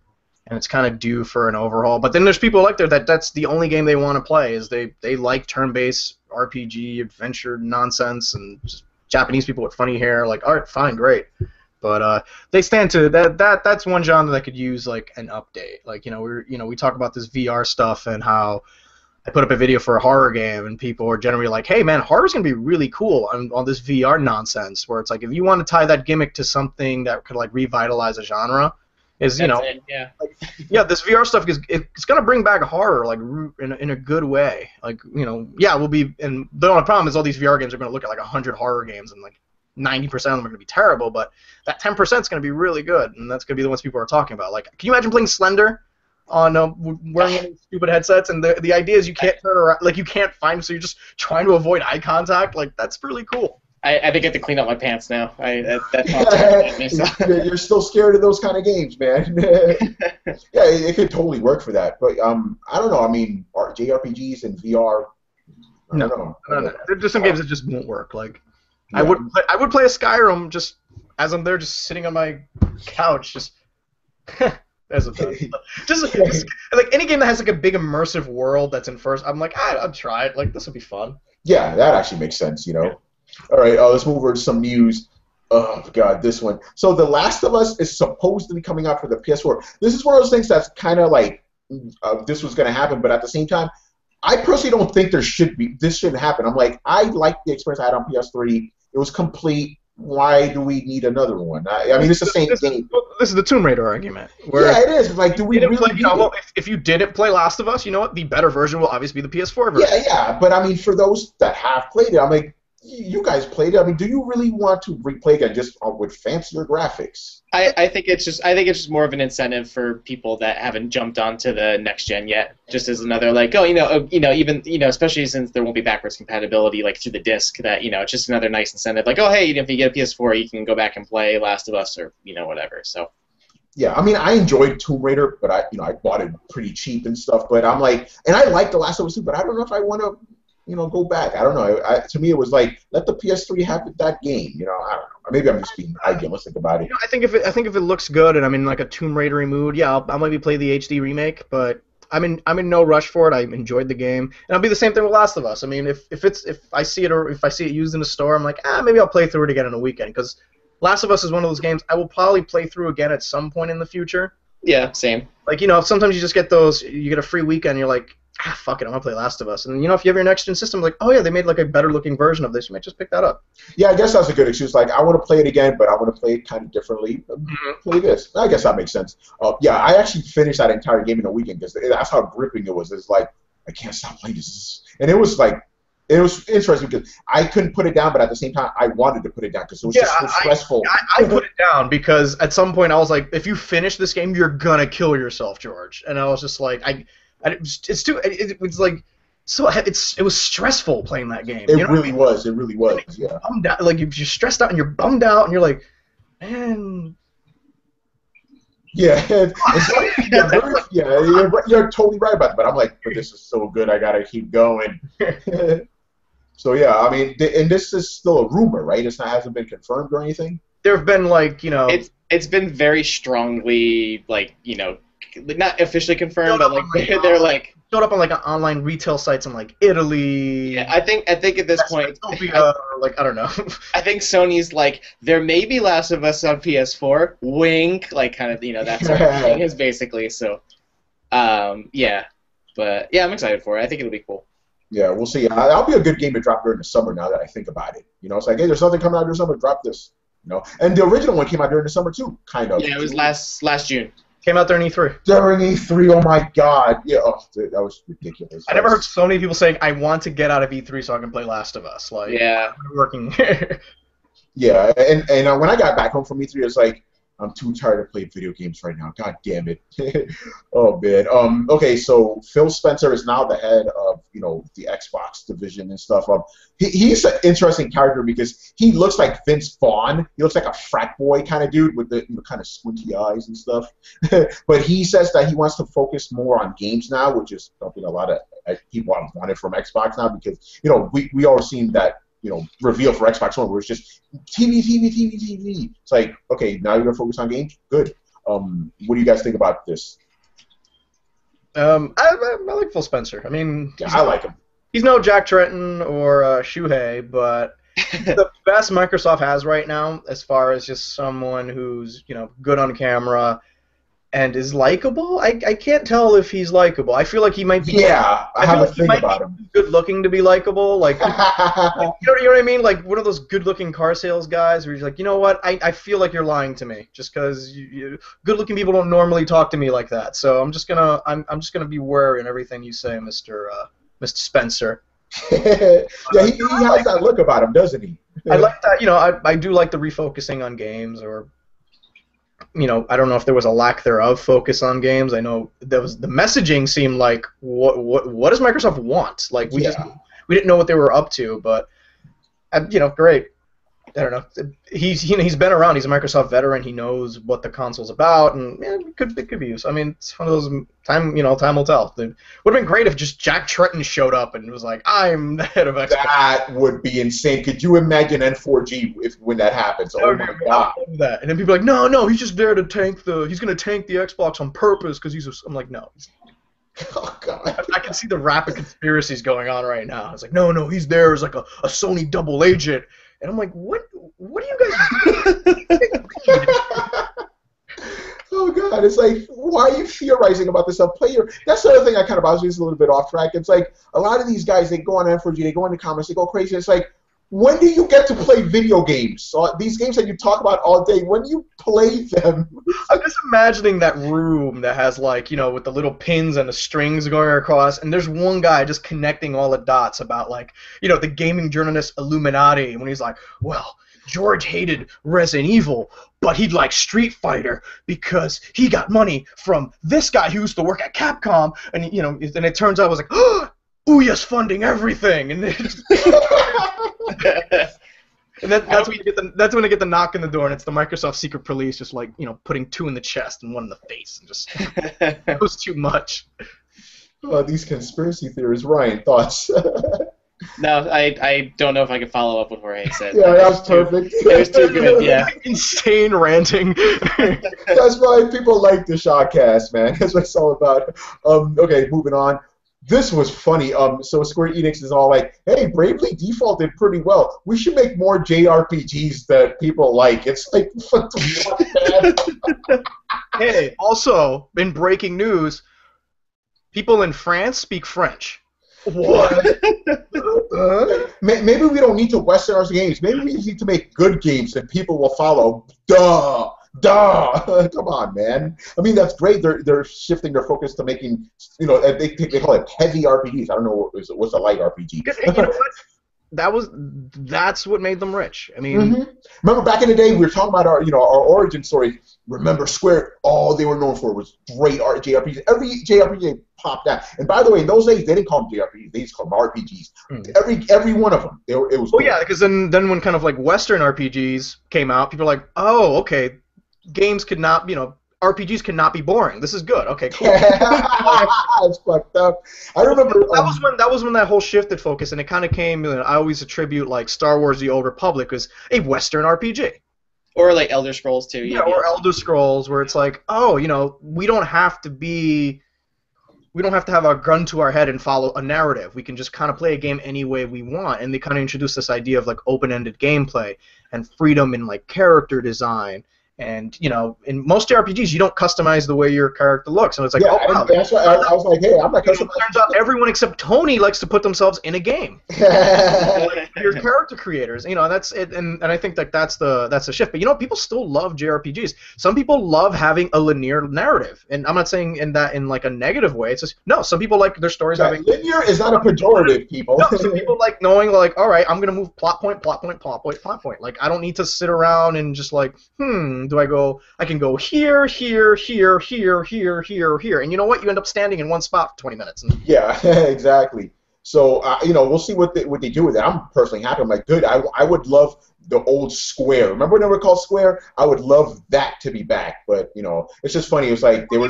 and it's kind of due for an overhaul. But then there's people out there that's the only game they want to play is they like turn-based RPG adventure nonsense and just Japanese people with funny hair. Like, all right, fine, great. But they stand to that's one genre that could use like an update. Like, you know, we talk about this VR stuff and how I put up a video for a horror game, and people are generally like, hey, man, horror's going to be really cool on this VR nonsense, where it's like if you want to tie that gimmick to something that could, like, revitalize a genre, is, you know, this VR stuff, it's going to bring back horror, like, in a good way. Like, you know, yeah, we'll be, and the only problem is all these VR games are going to look at, like, 100 horror games, and, like, 90% of them are going to be terrible, but that 10% is going to be really good, and that's going to be the ones people are talking about. Like, can you imagine playing Slender? On wearing any stupid headsets, and the idea is you can't turn around, like you can't find, so you're just trying to avoid eye contact. Like that's really cool. I think I have to clean up my pants now. You're still scared of those kind of games, man. Yeah, it could totally work for that, but I don't know. I mean, JRPGs and VR. No. There's some games that just won't work. Like I would play a Skyrim just as I'm there, just sitting on my couch, just. Just like any game that has like a big immersive world that's in first, I'm like, I'd try it. Like this would be fun. Yeah, that actually makes sense. You know. Yeah. All right, let's move over to some news. Oh God, this one. So, The Last of Us is supposed to be coming out for the PS4. This is one of those things that's kind of like this was going to happen, but at the same time, I personally don't think this shouldn't happen. I'm like, I like the experience I had on PS3. It was complete. Why do we need another one? I mean, it's the same thing. This is the Tomb Raider argument. Where yeah, it is. Like, do we really play, you know, well, if you didn't play Last of Us, you know what? The better version will obviously be the PS4 version. Yeah, yeah. But, I mean, for those that have played it, I'm like, you guys played it. I mean, do you really want to replay again just with fancier graphics? I think it's just more of an incentive for people that haven't jumped onto the next gen yet. Just as another like, especially since there won't be backwards compatibility like through the disc. That it's just another nice incentive. Like, oh hey, if you get a PS4, you can go back and play Last of Us or whatever. So. Yeah, I mean, I enjoyed Tomb Raider, but I bought it pretty cheap and stuff. But I'm like, and I like The Last of Us 2, but I don't know if I want to. Go back. I don't know. To me, it was like let the PS3 have that game. I don't know. Maybe I'm just being idealistic about it. I think if it looks good and I'm in like a Tomb Raider-y mood, yeah, I'll maybe play the HD remake. But I'm in no rush for it. I enjoyed the game, and it'll be the same thing with Last of Us. I mean, if I see it used in a store, I'm like, maybe I'll play through it again in a weekend because Last of Us is one of those games I will probably play through again at some point in the future. Yeah, same. Like sometimes you just get those. You get a free weekend. You're like, fuck it, I'm gonna play Last of Us. And if you have your next gen system, like, oh yeah, they made like a better looking version of this, you might just pick that up. Yeah, I guess that's a good excuse. Like, I want to play it again, but I want to play it kind of differently. Play this. I guess that makes sense. Yeah, I actually finished that entire game in a weekend because that's how gripping it was. It's like I can't stop playing this, and it was interesting because I couldn't put it down, but at the same time, I wanted to put it down because it was just so stressful. I put it down because at some point I was like, if you finish this game, you're gonna kill yourself, George. And I was just like, it was stressful playing that game. It really was. Yeah. Bummed out, like you're stressed out and you're bummed out and you're like, man. Yeah, you're totally right about that. But I'm like, but this is so good, I gotta keep going. So yeah, I mean, and this is still a rumor, right? It hasn't been confirmed or anything. There have been like it's been very strongly like not officially confirmed, but like they're like showed up on like online retail sites in like Italy. Yeah, I think at this point, like I don't know. I think Sony's like there may be Last of Us on PS4. Wink, like kind of that sort of thing is basically so. Yeah, but yeah, I'm excited for it. I think it'll be cool. Yeah, we'll see. That'll be a good game to drop during the summer. Now that I think about it, it's like hey, there's something coming out during the summer. Drop this, And the original one came out during the summer too, kind of. Yeah, it was last June. Came out during E3. During E3, oh my god. Yeah, dude, that was ridiculous. I never heard so many people saying, I want to get out of E3 so I can play Last of Us. Like, yeah. I'm working here. Yeah, and when I got back home from E3, it was like, I'm too tired to play video games right now. God damn it. Oh, man. Okay, so Phil Spencer is now the head of, the Xbox division and stuff. He's an interesting character because he looks like Vince Vaughn. He looks like a frat boy kind of dude with the kind of squinty eyes and stuff. But he says that he wants to focus more on games now, which is something a lot of people have wanted from Xbox now because, we all seen that reveal for Xbox One, where it's just TV. It's like, okay, now you're gonna focus on games. Good. What do you guys think about this? I like Phil Spencer. I mean, yeah, I like him. He's no Jack Tretton or Shuhei, but the best Microsoft has right now, as far as just someone who's good on camera and is likable. I can't tell if he's likable. I feel like he might be. Yeah, I have a thing about him. Good looking to be likable, like you know what I mean. Like one of those good looking car sales guys where you're like, you know what? I feel like you're lying to me just because good looking people don't normally talk to me like that. So I'm just gonna be wary in everything you say, Mr. Spencer. Yeah, he has that look about him, doesn't he? I like that. I do like the refocusing on games or. I don't know if there was a lack thereof focus on games. I know there was the messaging seemed like what does Microsoft want? Like we didn't know what they were up to, but great. I don't know. He's been around. He's a Microsoft veteran. He knows what the console's about, and it could be used. I mean, it's one of those time will tell. It would have been great if just Jack Tretton showed up and was like, "I'm the head of Xbox." That would be insane. Could you imagine N4G when that happens? Oh my god! And then people are like, "No, he's just there to tank the. He's gonna tank the Xbox on purpose because he's." I'm like, no. Oh, God. I can see the rapid conspiracies going on right now. It's like, no, he's there as like a Sony double agent. And I'm like, what are you guys doing? Oh, God. It's like, why are you theorizing about this stuff? That's the other thing I kind of bothers me. It's a little bit off track. It's like a lot of these guys, they go on N4G, they go into comments, they go crazy. It's like, When do you get to play video games? These games that you talk about all day, when do you play them? I'm just imagining that room that has, like, you know, with the little pins and the strings going across, and there's one guy just connecting all the dots about, like, you know, the gaming journalist Illuminati, when he's like, well, George hated Resident Evil, but he'd like Street Fighter because he got money from this guy who used to work at Capcom, and, you know, and it turns out it was like, oh, Ouya's funding everything, and it's... And that's when I get the knock on the door, and it's the Microsoft Secret Police, just like, you know, putting two in the chest and one in the face, and just it was too much. Well, these conspiracy theories, Ryan, thoughts? No, I don't know if I can follow up with what I said. Yeah, that was perfect. It was too good. Yeah, insane ranting. That's why people like the Shotcast, man. That's what it's all about. Okay, moving on. This was funny. So Square Enix is all like, hey, Bravely Default did pretty well. We should make more JRPGs that people like. It's like, what the fuck? Hey, also, in breaking news, people in France speak French. What? Maybe we don't need to westernize games. Maybe we just need to make good games that people will follow. Duh. Duh! Come on, man. I mean, that's great. They're shifting their focus to making, you know, they call it heavy RPGs. I don't know what's a light RPG. You know what? That's what made them rich. I mean, remember back in the day we were talking about our origin story. Remember Square? All they were known for was great JRPGs. Every JRPG popped out. And by the way, in those days they didn't call them JRPGs; they just called them RPGs. Every one of them. It was. Well, cool. Yeah, because then when kind of like Western RPGs came out, people were like, oh, okay. Games could not, you know, RPGs could not be boring. This is good. Okay, cool. It's fucked up. I remember that was when that whole shifted focus, and it kind of came. You know, I always attribute like Star Wars: The Old Republic was a Western RPG, or like Elder Scrolls too. Yeah, or Elder Scrolls, where it's like, oh, you know, we don't have to have our gun to our head and follow a narrative. We can just kind of play a game any way we want, and they kind of introduced this idea of like open-ended gameplay and freedom in like character design. And, you know, in most JRPGs, you don't customize the way your character looks. And it's like, yeah, oh, wow. That's why I was like, hey, I'm not customizing. Turns out everyone except Tony likes to put themselves in a game. Like, your character creators. You know, that's it. And I think that that's the shift. But, you know, people still love JRPGs. Some people love having a linear narrative. And I'm not saying in like a negative way. It's just, no, some people like their stories having... Linear is not a pejorative, people. No, some people like knowing, like, all right, I'm going to move plot point, plot point, plot point, plot point. Like, I don't need to sit around and just like, do I go? I can go here, here, here, here, here, here, here, and you know what? You end up standing in one spot for 20 minutes. Yeah, exactly. So you know, we'll see what they do with it. I'm personally happy. I'm like, good. I would love the old Square. Remember when they were called Square? I would love that to be back. But you know, it's just funny. It was like they were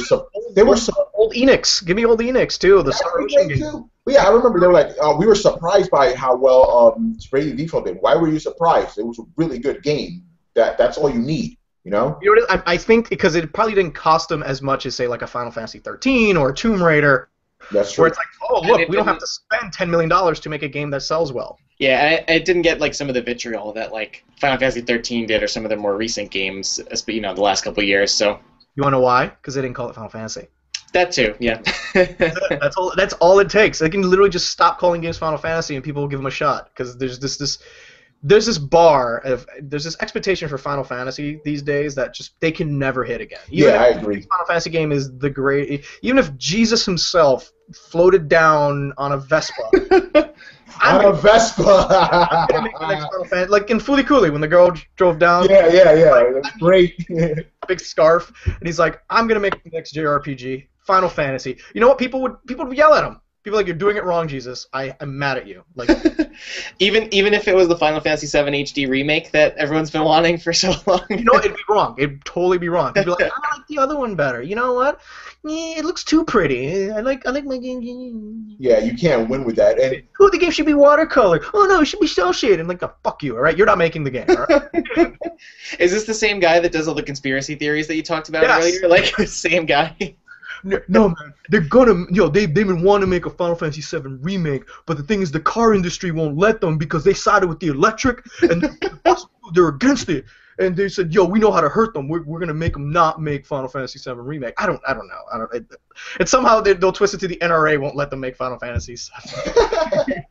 old Enix. Give me old Enix too. The Star Ocean game. But yeah, I remember they were like, we were surprised by how well Bravely Default did. Why were you surprised? It was a really good game. That's all you need. You know what I think because it probably didn't cost them as much as say like a Final Fantasy 13 or a Tomb Raider. That's true. Where it's like, oh look, we don't have to spend $10 million to make a game that sells well. Yeah, it didn't get like some of the vitriol that like Final Fantasy 13 did or some of their more recent games, you know, the last couple of years. So you want to know why? Because they didn't call it Final Fantasy. That too, yeah. That's all it takes. They can literally just stop calling games Final Fantasy and people will give them a shot because there's this bar of there's this expectation for Final Fantasy these days that just they can never hit again. Even I agree. Final Fantasy game is the great. Even if Jesus himself floated down on a Vespa, I'm gonna make the next Final Fantasy. Like in Foolie Cooley when the girl drove down. Yeah. Like, that's great. Big scarf, and he's like, I'm gonna make the next JRPG, Final Fantasy. You know what? People would yell at him. People are like, you're doing it wrong, Jesus. I'm mad at you. Like, even if it was the Final Fantasy VII HD remake that everyone's been wanting for so long. You know what? It'd be wrong. It'd totally be wrong. It'd be like, I like the other one better. You know what? It looks too pretty. I like my game. Yeah, you can't win with that. And oh, the game should be watercolor. Oh no, it should be cel shaded. I'm like, oh, fuck you. All right, you're not making the game. All right? Is this the same guy that does all the conspiracy theories that you talked about earlier? Like the same guy. No, man, they're gonna, you know, they've been wanting to make a Final Fantasy VII remake, but the thing is the car industry won't let them because they sided with the electric, and they're against it, and they said, yo, we know how to hurt them, we're gonna make them not make Final Fantasy VII remake. I don't know, and somehow they'll twist it to the NRA won't let them make Final Fantasy VII.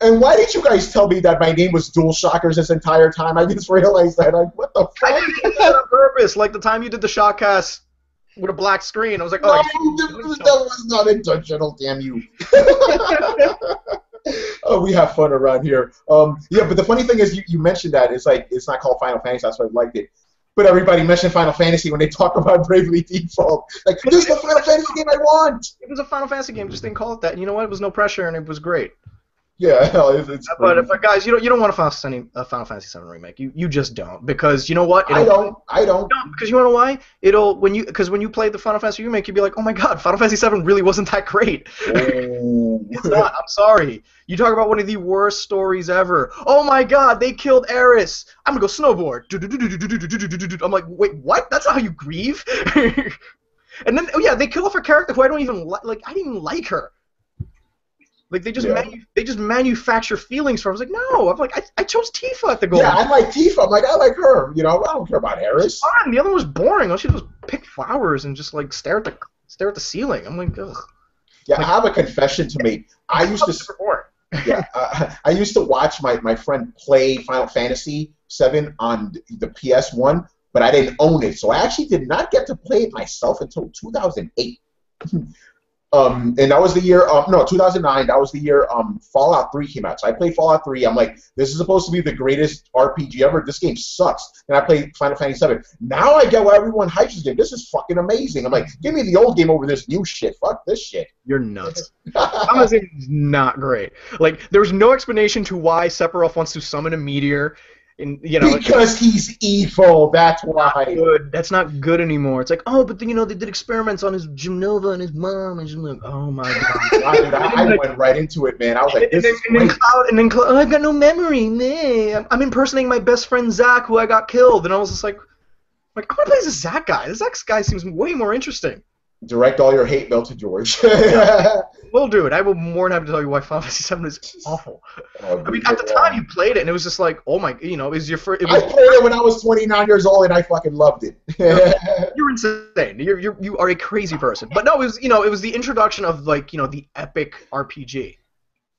And why did you guys tell me that my name was Dual Shockers this entire time? I just realized that. Like, what the fuck? I did that on purpose. Like, the time you did the Shockcast with a black screen, I was like, oh. No, that was not intentional, damn you. Oh, we have fun around here. Yeah, but the funny thing is, you mentioned that. It's like, it's not called Final Fantasy. That's why I liked it. But everybody mentioned Final Fantasy when they talk about Bravely Default. Like, this is the Final Fantasy game I want! It was a Final Fantasy game. Just didn't call it that. And you know what? It was no pressure, and it was great. Yeah, hell, it's but guys, you don't want a Final Fantasy VII remake. You just don't, because you know what? I don't because you know why? Because when you play the Final Fantasy remake, you'd be like, oh my god, Final Fantasy VII really wasn't that great. It's not. I'm sorry. You talk about one of the worst stories ever. Oh my god, they killed Eris. I'm gonna go snowboard. I'm like, wait, what? That's not how you grieve. And then oh yeah, they kill off a character who I don't even like. I didn't even like her. Like, they just manufacture feelings for her. I was like, no. I'm like, I chose Tifa at the goal. Yeah, I like Tifa. I'm like, I like her. You know, I don't care about Eris. Fine. The other one was boring. All she did was pick flowers and just like stare at the ceiling. I'm like, ugh. Yeah, like, I have a confession to make. I used to watch my friend play Final Fantasy VII on the PS1, but I didn't own it, so I actually did not get to play it myself until 2008. And that was the year, 2009, that was the year Fallout 3 came out. So I played Fallout 3. I'm like, this is supposed to be the greatest RPG ever. This game sucks. And I played Final Fantasy VII. Now I get why everyone hypes this game. This is fucking amazing. I'm like, give me the old game over this new shit. Fuck this shit. You're nuts. Final Fantasy is not great. Like, there's no explanation to why Sephiroth wants to summon a meteor. And, you know, because he's evil, that's why. That's not good anymore. It's like, oh, but then, you know, they did experiments on his Genova and his mom, and like, oh my god. I went right into it, man. I was like, and then Cloud, oh, I've got no memory, man. I'm impersonating my best friend Zack, who I got killed, and I was just like I'm gonna play this Zack guy. This Zack guy seems way more interesting. Direct all your hate mail to George. We'll do it. I will more than happy to tell you why Final Fantasy VII is awful. Oh, I mean, at the time you played it, and it was just like, oh my, you know, it was your first. I played it when I was 29 years old, and I fucking loved it. You're insane. You are a crazy person. But no, it was, you know, it was the introduction of, like, you know, the epic RPG.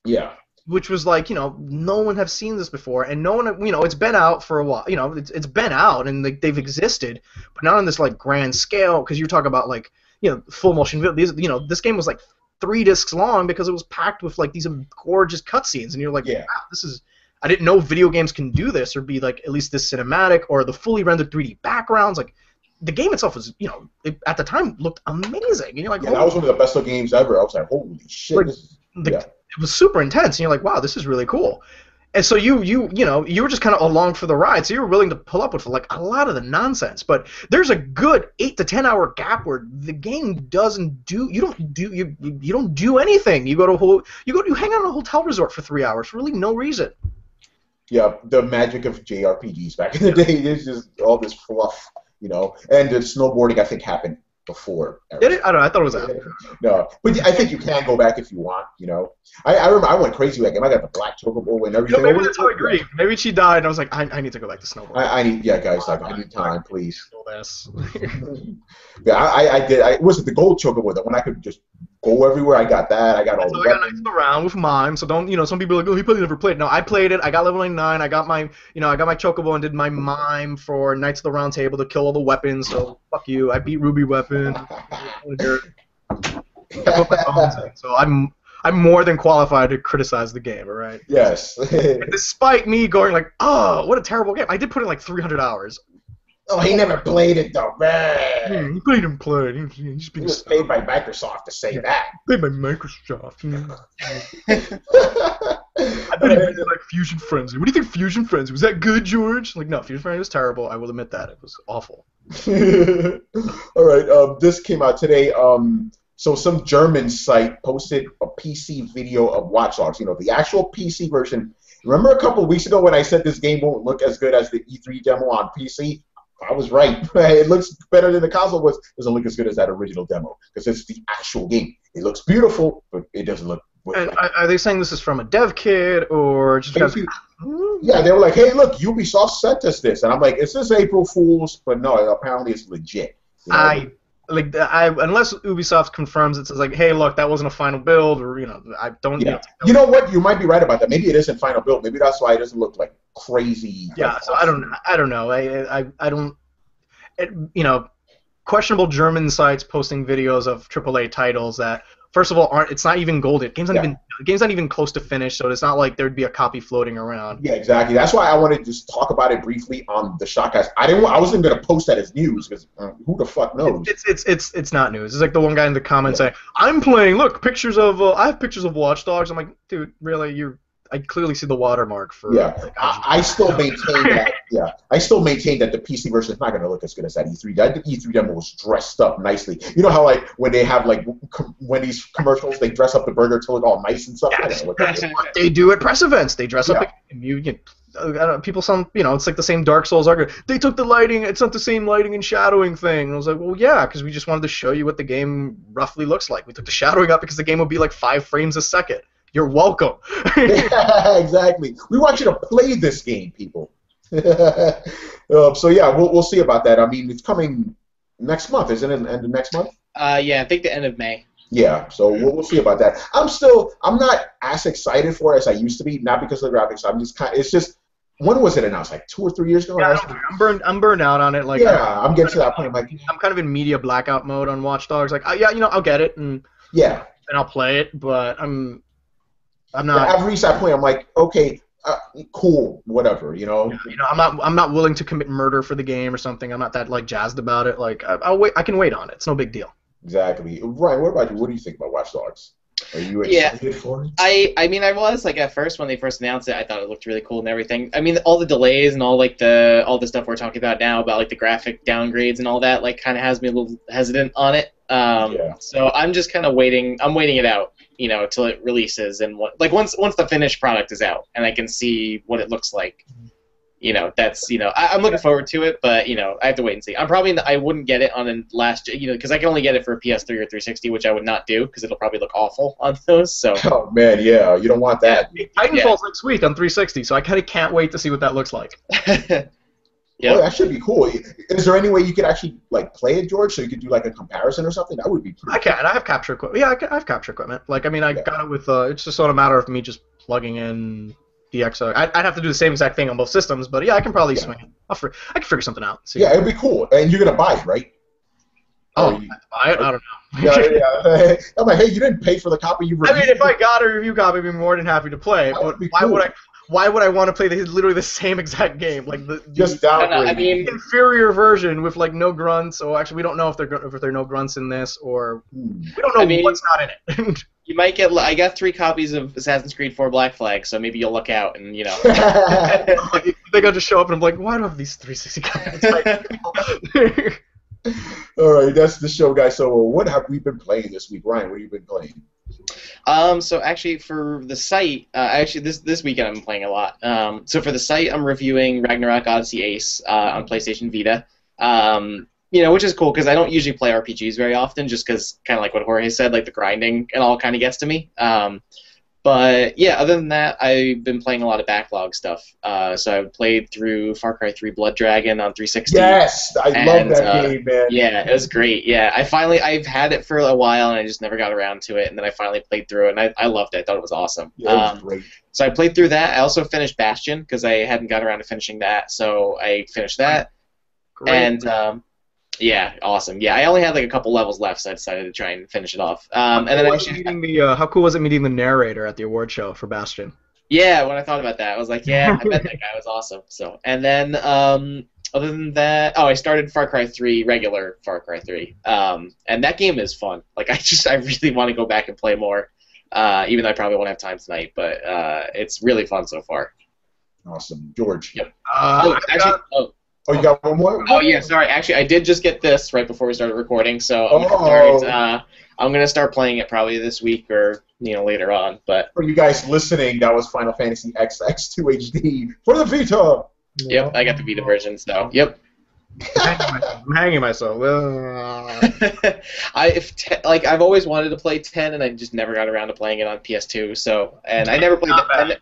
Yeah. Which was like, you know, no one have seen this before, and no one, you know, it's been out for a while. You know, it's been out, and like they've existed, but not on this like grand scale, because you're talking about like, you know, full motion video. These, you know, this game was like 3 discs long because it was packed with like these gorgeous cutscenes, and you're like, yeah, wow, this is. I didn't know video games can do this, or be like at least this cinematic, or the fully rendered 3D backgrounds. Like, the game itself was, you know, it, at the time looked amazing. And you're like, yeah, that was one of the best looking games ever. I was like, holy shit, like, it was super intense, and you're like, wow, this is really cool. And so you were just kind of along for the ride, so you were willing to pull up with like a lot of the nonsense. But there's a good 8 to 10 hour gap where the game doesn't do you don't do anything. You hang out in a hotel resort for 3 hours for really no reason. Yeah, the magic of JRPGs back in the day is just all this fluff, you know. And the snowboarding I think happened before. Did it? I don't know. I thought it was after. No, but I think you can go back if you want. You know, I remember I went crazy with that game. I got the black chocobo and everything. You know, maybe that's how I agree. Maybe she died, and I was like, I need to go back to snowboarding. I need time, please. Yeah, I did. Was it the gold chocobo, the one I could just go everywhere? I got that. I got all. So I got next around with mine. So don't, you know? Some people are like, oh, he probably never played. No, I played it. I got level 9. I got my, you know, I got my chocobo and did my mime for Knights of the Round Table to kill all the weapons. So fuck you. I beat Ruby Weapon. So I'm more than qualified to criticize the game, all right? Yes. Despite me going like, oh, what a terrible game. I did put in like 300 hours. Oh, he never played it though, man. He didn't play it. He was paid by Microsoft to say that. Paid by Microsoft. I bet he did like Fusion Frenzy. What do you think Fusion Frenzy was? That good, George? Like, no, Fusion Frenzy was terrible. I will admit that. It was awful. All right, this came out today. So some German site posted a PC video of Watch Dogs, you know, the actual PC version. Remember a couple weeks ago when I said this game won't look as good as the E3 demo on PC? I was right. It looks better than the console was. It doesn't look as good as that original demo because it's the actual game. It looks beautiful, but it doesn't look. And are they saying this is from a dev kit or just? Yeah, they were like, "Hey, look, Ubisoft sent us this," and I'm like, "Is this April Fool's?" But no, apparently it's legit. You know? I like unless Ubisoft confirms it, says like, hey, look, that wasn't a final build, or I don't. Yeah. You know what? You might be right about that. Maybe it isn't final build. Maybe that's why it doesn't look like crazy. Yeah. So I don't know. I don't. You know, questionable German sites posting videos of AAA titles that, first of all, aren't. It's not even golded. Game's not even close to finish, so it's not like there'd be a copy floating around. Yeah, exactly. That's why I wanted to just talk about it briefly on the Shotcast. I wasn't going to post that as news because who the fuck knows? It's not news. It's like the one guy in the comments saying, "I'm playing. Look, pictures of. I have pictures of Watch Dogs." I'm like, dude, really? I clearly see the watermark for. Yeah, I still maintain that. Yeah, I still maintain that the PC version is not going to look as good as that E3. That E3 demo was dressed up nicely. You know how like when they have like Wendy's commercials, they dress up the burger till it's all nice and stuff. Yes, they do at press events. They dress up. People it's like the same Dark Souls argument. They took the lighting. It's not the same lighting and shadowing thing. And I was like, well, yeah, because we just wanted to show you what the game roughly looks like. We took the shadowing up because the game would be like 5 frames a second. You're welcome. Yeah, exactly. We want you to play this game, people. So yeah, we'll see about that. I mean, it's coming next month, isn't it? End of next month? Yeah, I think the end of May. Yeah, so we'll see about that. I'm not as excited for it as I used to be, not because of the graphics. It's just, when was it announced? Like 2 or 3 years ago? Yeah, I'm burned out on it. Like, yeah, I'm getting to that point. I'm kind of in media blackout mode on Watch Dogs. Like, yeah, I'll get it and I'll play it, but I'm not. Yeah, I've reached that point. I'm like, okay, cool, whatever, I'm not willing to commit murder for the game or something. I'm not that like jazzed about it. Like, I'll wait. I can wait on it. It's no big deal. Exactly, Ryan. What about you? What do you think about Watch Dogs? Are you excited for it? I mean, I was like at first when they first announced it, I thought it looked really cool and everything. I mean, all the delays and all like all the stuff we're talking about now about like the graphic downgrades and all that like kind of has me a little hesitant on it. So I'm just kind of waiting. I'm waiting it out, till it releases and once the finished product is out and I can see what it looks like. I'm looking forward to it, but I have to wait and see. I'm probably I wouldn't get it on the last, because I can only get it for a PS3 or 360, which I would not do because it'll probably look awful on those. So. Oh man, yeah, you don't want that. Titanfall's next week on 360, so I kind of can't wait to see what that looks like. Yeah, oh, that should be cool. Is there any way you could actually like play it, George? So you could do like a comparison or something? That would be pretty. I can. Cool. I have capture equipment. Yeah, I have capture equipment. Like, I mean, I got it with. It's just sort of a matter of me just plugging in the XR. I'd have to do the same exact thing on both systems, but yeah, I can probably swing it. I can figure something out. See. Yeah, it'd be cool. And you're gonna buy it, right? Oh, I don't know. Yeah. I'm like, hey, you didn't pay for the copy you reviewed. I mean, if I got a review copy, I'd be more than happy to play. But why would I? Why would I want to play literally the same exact game, like the inferior version with like no grunts? Or actually, we don't know if there are no grunts in this, or we don't know what's not in it. You might get. I got 3 copies of Assassin's Creed 4 Black Flag, so maybe you'll luck out and I think I'll just show up and I'm like, why do I have these 360 copies? All right, that's the show, guys. So what have we been playing this week, Ryan? What have you been playing? So actually, for the site, this weekend I've been playing a lot. So for the site, I'm reviewing Ragnarok Odyssey Ace on PlayStation Vita. Which is cool because I don't usually play RPGs very often, just because kind of like what Jorge said, like the grinding and all kind of gets to me. But yeah, other than that, I've been playing a lot of backlog stuff. So I played through Far Cry 3 Blood Dragon on 360. Yes, I love that game, man. Yeah, it was great. Yeah, I've had it for a while and I just never got around to it. And then I finally played through it and I loved it. I thought it was awesome. Yeah, it was great. So I played through that. I also finished Bastion because I hadn't gotten around to finishing that. So I finished that. Great. And yeah, awesome. Yeah, I only had like a couple levels left, so I decided to try and finish it off. How cool was it meeting the narrator at the award show for Bastion? Yeah, when I thought about that, I was like, yeah, I met that guy. It was awesome. So, and then other than that, I started Far Cry 3, regular Far Cry 3, and that game is fun. Like, I really want to go back and play more, even though I probably won't have time tonight. But it's really fun so far. Awesome, George. Yep. Oh, you got one more? Oh, yeah, sorry. Actually, I did just get this right before we started recording, so I'm going to start playing it probably this week or later on. But for you guys listening, that was Final Fantasy XX2 HD for the Vita. Yep, I got the Vita version, so yep. I'm hanging myself. I've always wanted to play 10, and I just never got around to playing it on PS2, so, and I never played that.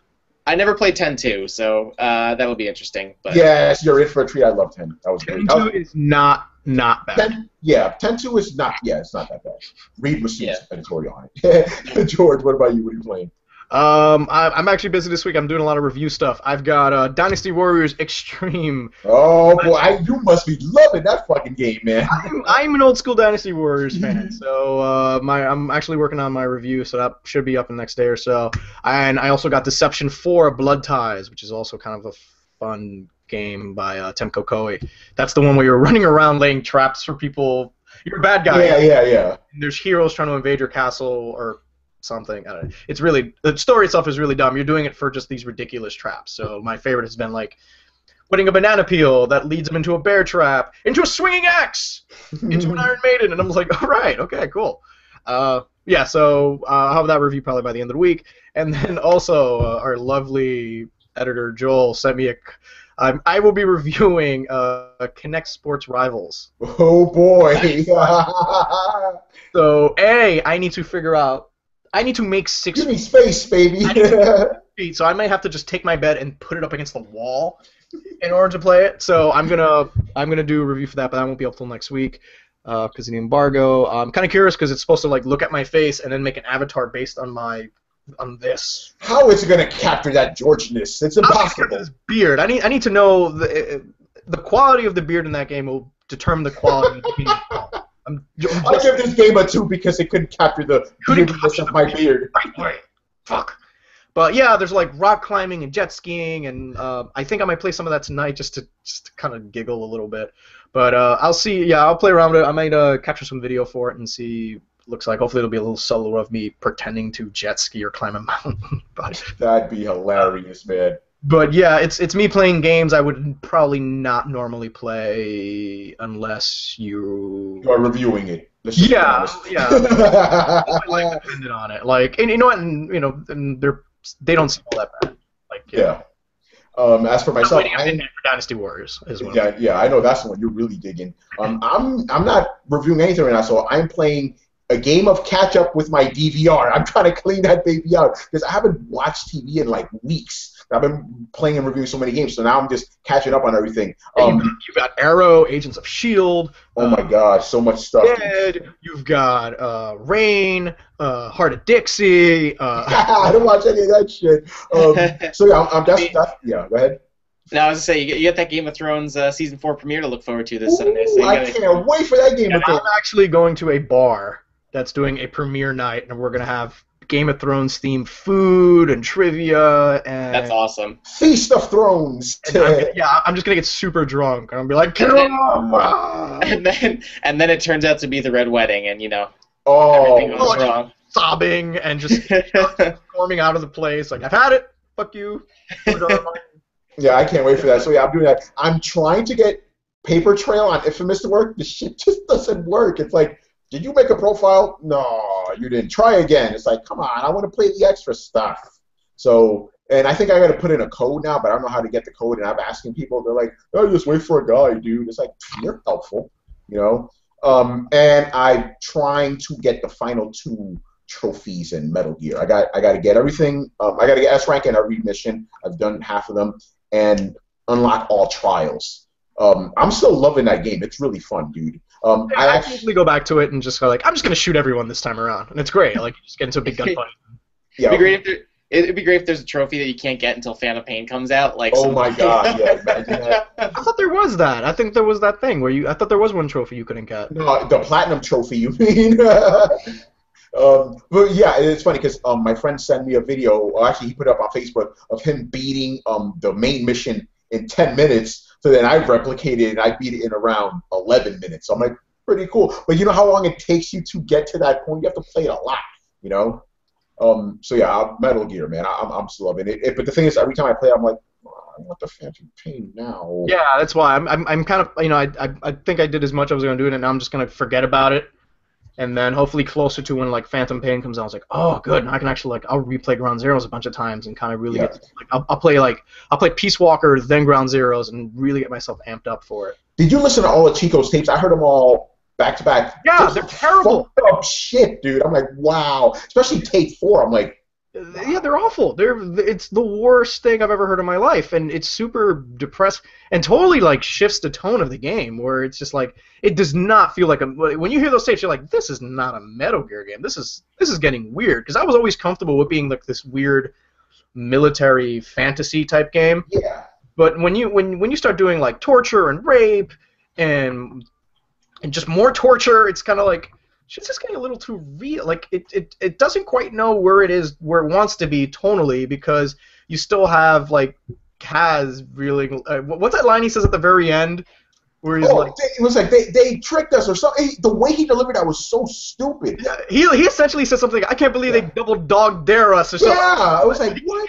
I never played 10 too, so that'll be interesting. But yes, you're in for a treat. I love 10. That was great. 10 is not not bad. Tenchu is not, it's not that bad. Reed was an editorial on it. George, what about you? What are you playing? I'm actually busy this week. I'm doing a lot of review stuff. I've got Dynasty Warriors Extreme. Oh boy, you must be loving that fucking game, man. I'm an old school Dynasty Warriors fan, so I'm actually working on my review, so that should be up in the next day or so. And I also got Deception 4: Blood Ties, which is also kind of a fun game by Temco Koei. That's the one where you're running around laying traps for people. You're a bad guy. Yeah. And there's heroes trying to invade your castle or something. I don't know. It's really, the story itself is really dumb. You're doing it for just these ridiculous traps. So my favorite has been like putting a banana peel that leads them into a bear trap, into a swinging axe, into an Iron Maiden, and I'm like, all right, okay, cool. I'll have that review probably by the end of the week. And then also our lovely editor Joel sent me a. I will be reviewing Kinect Sports Rivals. Oh boy! So I need to figure out. I need to make 6 feet. You need space, baby. I need to make 6 feet, so I might have to just take my bed and put it up against the wall in order to play it. So I'm gonna do a review for that, but I won't be up till next week because of the embargo. I'm kind of curious because it's supposed to like look at my face and then make an avatar based on my. On this. How is it going to capture that Georgeness? It's impossible. This beard. I need to know the quality of the beard in that game will determine the quality of the beard. I'll give this game a 2 because it couldn't capture the beautiness of my beard. Fuck. But yeah, there's like rock climbing and jet skiing, and I think I might play some of that tonight just to kind of giggle a little bit. But I'll see. Yeah, I'll play around with it. I might capture some video for it and see. Looks like hopefully it'll be a little solo of me pretending to jet ski or climb a mountain. But that'd be hilarious, man. But yeah, it's me playing games I would probably not normally play unless you are reviewing it. Yeah. My life depended on it. Like, and you know what? And, you know, and they don't seem all that bad. Like, yeah. As for myself, I'm in for Dynasty Warriors as well. Yeah, I know that's the one you're really digging. I'm not reviewing anything right now, so I'm playing a game of catch-up with my DVR. I'm trying to clean that baby out because I haven't watched TV in, like, weeks. I've been playing and reviewing so many games, so now I'm just catching up on everything. You've got Arrow, Agents of S.H.I.E.L.D. Oh, my gosh, so much stuff. Dead. You've got Rain, Heart of Dixie. I don't watch any of that shit. Go ahead. Now, I was going to say, you got that Game of Thrones Season 4 premiere to look forward to this Sunday. So I can't wait for that Game of Thrones. I'm actually going to a bar that's doing a premiere night, and we're going to have Game of Thrones themed food and trivia. And that's awesome. Feast of Thrones. I'm just going to get super drunk. I'm going to be like, and then it turns out to be the Red Wedding, and, you know, everything goes wrong. Sobbing and just storming out of the place. Like, I've had it. Fuck you. Yeah, I can't wait for that. So, yeah, I'm doing that. I'm trying to get Paper Trail on Infamous to work. The shit just doesn't work. It's like, did you make a profile? No, you didn't. Try again. It's like, come on, I want to play the extra stuff. So, and I think I got to put in a code now, but I don't know how to get the code. And I'm asking people. They're like, oh, just wait for a guy, dude. It's like, you're helpful, you know. And I'm trying to get the final 2 trophies in Metal Gear. I got to get everything. I got to get S rank in every mission. I've done half of them and unlock all trials. I'm still loving that game. It's really fun, dude. I actually go back to it and just go like, I'm just gonna shoot everyone this time around, and it's great. Like, you just get into a big gunfight. Yeah. It'd be great if there's a trophy that you can't get until Phantom Pain comes out. Like, oh my god, yeah, imagine that. I thought there was that. I think there was that thing where I thought there was one trophy you couldn't get. No, the platinum trophy, you mean? But yeah, it's funny because my friend sent me a video. Or actually, he put it up on Facebook of him beating the main mission in 10 minutes. So then I replicated it, and I beat it in around 11 minutes. So I'm like, pretty cool. But you know how long it takes you to get to that point? You have to play it a lot, you know? So yeah, Metal Gear, man. I'm still loving it. But the thing is, every time I play it, I'm like, oh, I want the Phantom Pain now. Yeah, that's why. I'm kind of, you know, I think I did as much as I was going to do it, and now I'm just going to forget about it. And then hopefully closer to when, like, Phantom Pain comes out, I was like, oh, good. Now I can actually, like, I'll replay Ground Zeroes a bunch of times and kind of really get, like, I'll play Peace Walker, then Ground Zeroes, and really get myself amped up for it. Did you listen to all of Chico's tapes? I heard them all back to back. Yeah, they're terrible. Fucked up shit, dude. I'm like, wow. Especially tape 4. I'm like, Yeah, they're awful. It's the worst thing I've ever heard in my life, and it's super depressed and totally like shifts the tone of the game. Where it's just like it does not feel like a. When you hear those tapes, you're like, this is not a Metal Gear game. This is getting weird, because I was always comfortable with being like this weird military fantasy type game. Yeah. But when you start doing like torture and rape and just more torture, it's kind of like. It's just getting a little too real. Like it doesn't quite know where it wants to be tonally, because you still have like Kaz really. What's that line he says at the very end? Where he's like, it was like they tricked us or something. The way he delivered that was so stupid. Yeah, he essentially said something. I can't believe they double dog dare us or something. Yeah, I was like, what?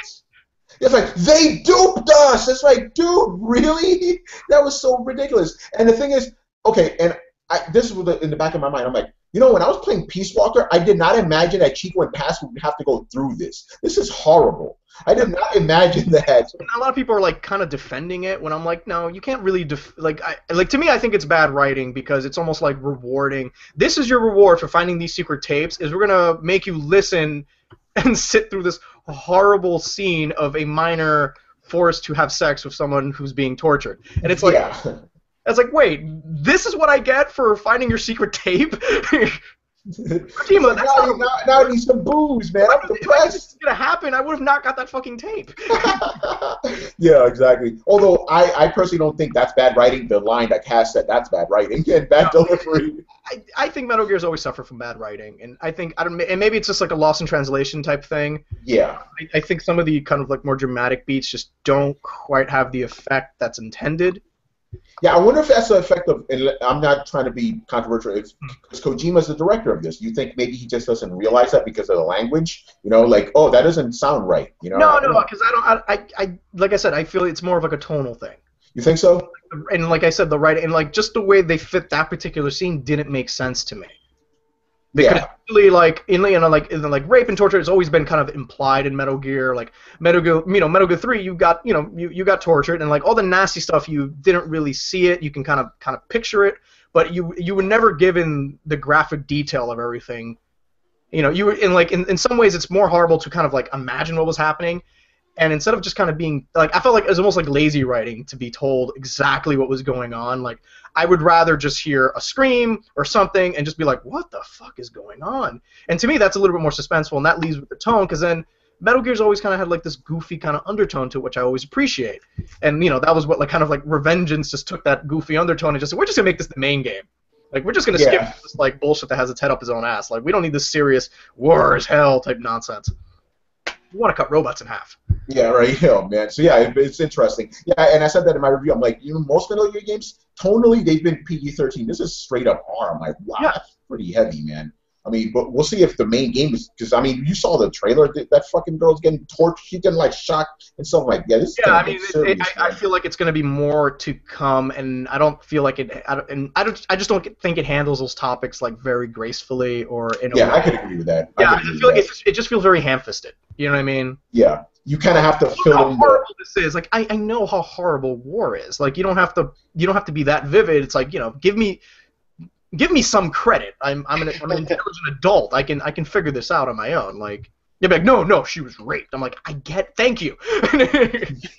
It's like, they duped us. It's like, dude, really? That was so ridiculous. And the thing is, okay, and this was in the back of my mind. I'm like. You know, when I was playing Peace Walker, I did not imagine that Chico and Pasco would have to go through this. This is horrible. I did not imagine that. A lot of people are like kind of defending it when I'm like, no, you can't really like. To me, I think it's bad writing, because it's almost like rewarding. This is your reward for finding these secret tapes. Is we're gonna make you listen and sit through this horrible scene of a minor forced to have sex with someone who's being tortured, and it's like. Yeah. I was like, wait, this is what I get for finding your secret tape? Fatima, that's now I need some booze, man. I'm depressed. If this is going to happen, I would have not got that fucking tape. Yeah, exactly. Although, I personally don't think that's bad writing. The line that Cass said, that's bad writing and bad delivery. I think Metal Gear's always suffered from bad writing. And I think, and maybe it's just like a loss in translation type thing. Yeah. I think some of the kind of like more dramatic beats just don't quite have the effect that's intended. Yeah, I wonder if that's an effect of, and I'm not trying to be controversial, because Kojima's the director of this. You think maybe he just doesn't realize that because of the language? You know, like, oh, that doesn't sound right. You know? No, because like I said, I feel it's more of like a tonal thing. You think so? And like I said, the writing, and like just the way they fit that particular scene didn't make sense to me. Because really, like, in rape and torture has always been kind of implied in Metal Gear. Like, Metal Gear 3, you got tortured, and like all the nasty stuff, you didn't really see it. You can kind of picture it, but you were never given the graphic detail of everything. You know, you were in some ways, it's more horrible to kind of like imagine what was happening, and instead of just kind of being like, I felt like it was almost like lazy writing to be told exactly what was going on. Like, I would rather just hear a scream or something and just be like, what the fuck is going on? And to me, that's a little bit more suspenseful, and that leaves with the tone, because then Metal Gear's always kind of had like this goofy kind of undertone to it, which I always appreciate. And, you know, that was what like kind of like Revengeance just took that goofy undertone and just said, we're just going to make this the main game. Like, we're just going to skip this like bullshit that has its head up his own ass. Like, we don't need this serious war is hell type nonsense. We want to cut robots in half. Yeah, right. Oh, man. So, yeah, it's interesting. Yeah, and I said that in my review. I'm like, you know, most Metal Gear games, tonally, they've been PG-13. This is straight-up R. I'm like, wow, that's pretty heavy, man. I mean, but we'll see if the main game is... Because, I mean, you saw the trailer. That fucking girl's getting tortured. She's getting, like, shocked and stuff like that. Yeah, I mean, I feel like it's going to be more to come, and I don't feel like it... I just don't think it handles those topics, like, very gracefully or in a way. Yeah, I could agree with that. Yeah, I feel like it just feels very ham-fisted. You know what I mean? Yeah. You kind of have to fill in. How horrible this is. Like, I know how horrible war is. Like, you don't have to be that vivid. It's like, you know, give me some credit. I'm an intelligent adult. I can figure this out on my own. Like, you're like, no, she was raped. I'm like, thank you.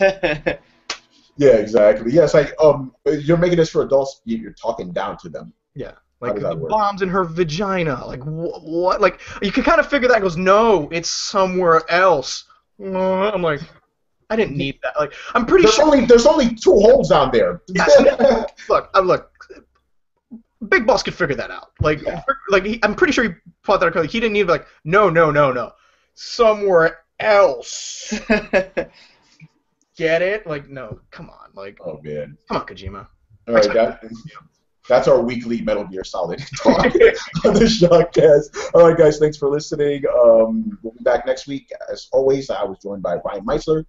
Yeah, exactly. Yeah, it's like, you're making this for adults. You're talking down to them. Yeah. Like, the bombs in her vagina. Like, what? Like, you can kind of figure that. It goes, no, it's somewhere else. I'm like, I didn't need that. Like, I'm pretty sure. There's only two holes down there. Yes. Look. Big Boss could figure that out. Like, I'm pretty sure he thought that. He didn't need, like, no. Somewhere else. Get it? Like, no, come on. Like, oh, man. Come on, Kojima. All right, guys. That's our weekly Metal Gear Solid talk on the Shockcast. All right, guys, thanks for listening. We'll be back next week. As always, I was joined by Ryan Meisler.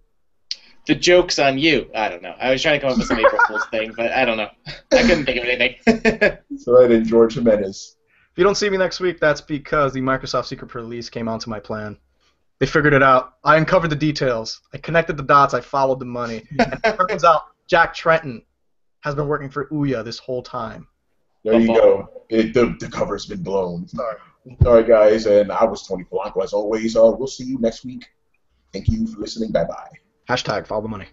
The joke's on you. I don't know. I was trying to come up with some April Fool's thing, but I don't know. I couldn't think of anything. So I did George Jimenez. If you don't see me next week, that's because the Microsoft Secret Release came onto my plan. They figured it out. I uncovered the details. I connected the dots. I followed the money. And it turns out Jack Tretton has been working for Ouya this whole time. There you go. The cover's been blown. Sorry, guys, and I was Tony Polanco. As always, we'll see you next week. Thank you for listening. Bye-bye. #Follow the money.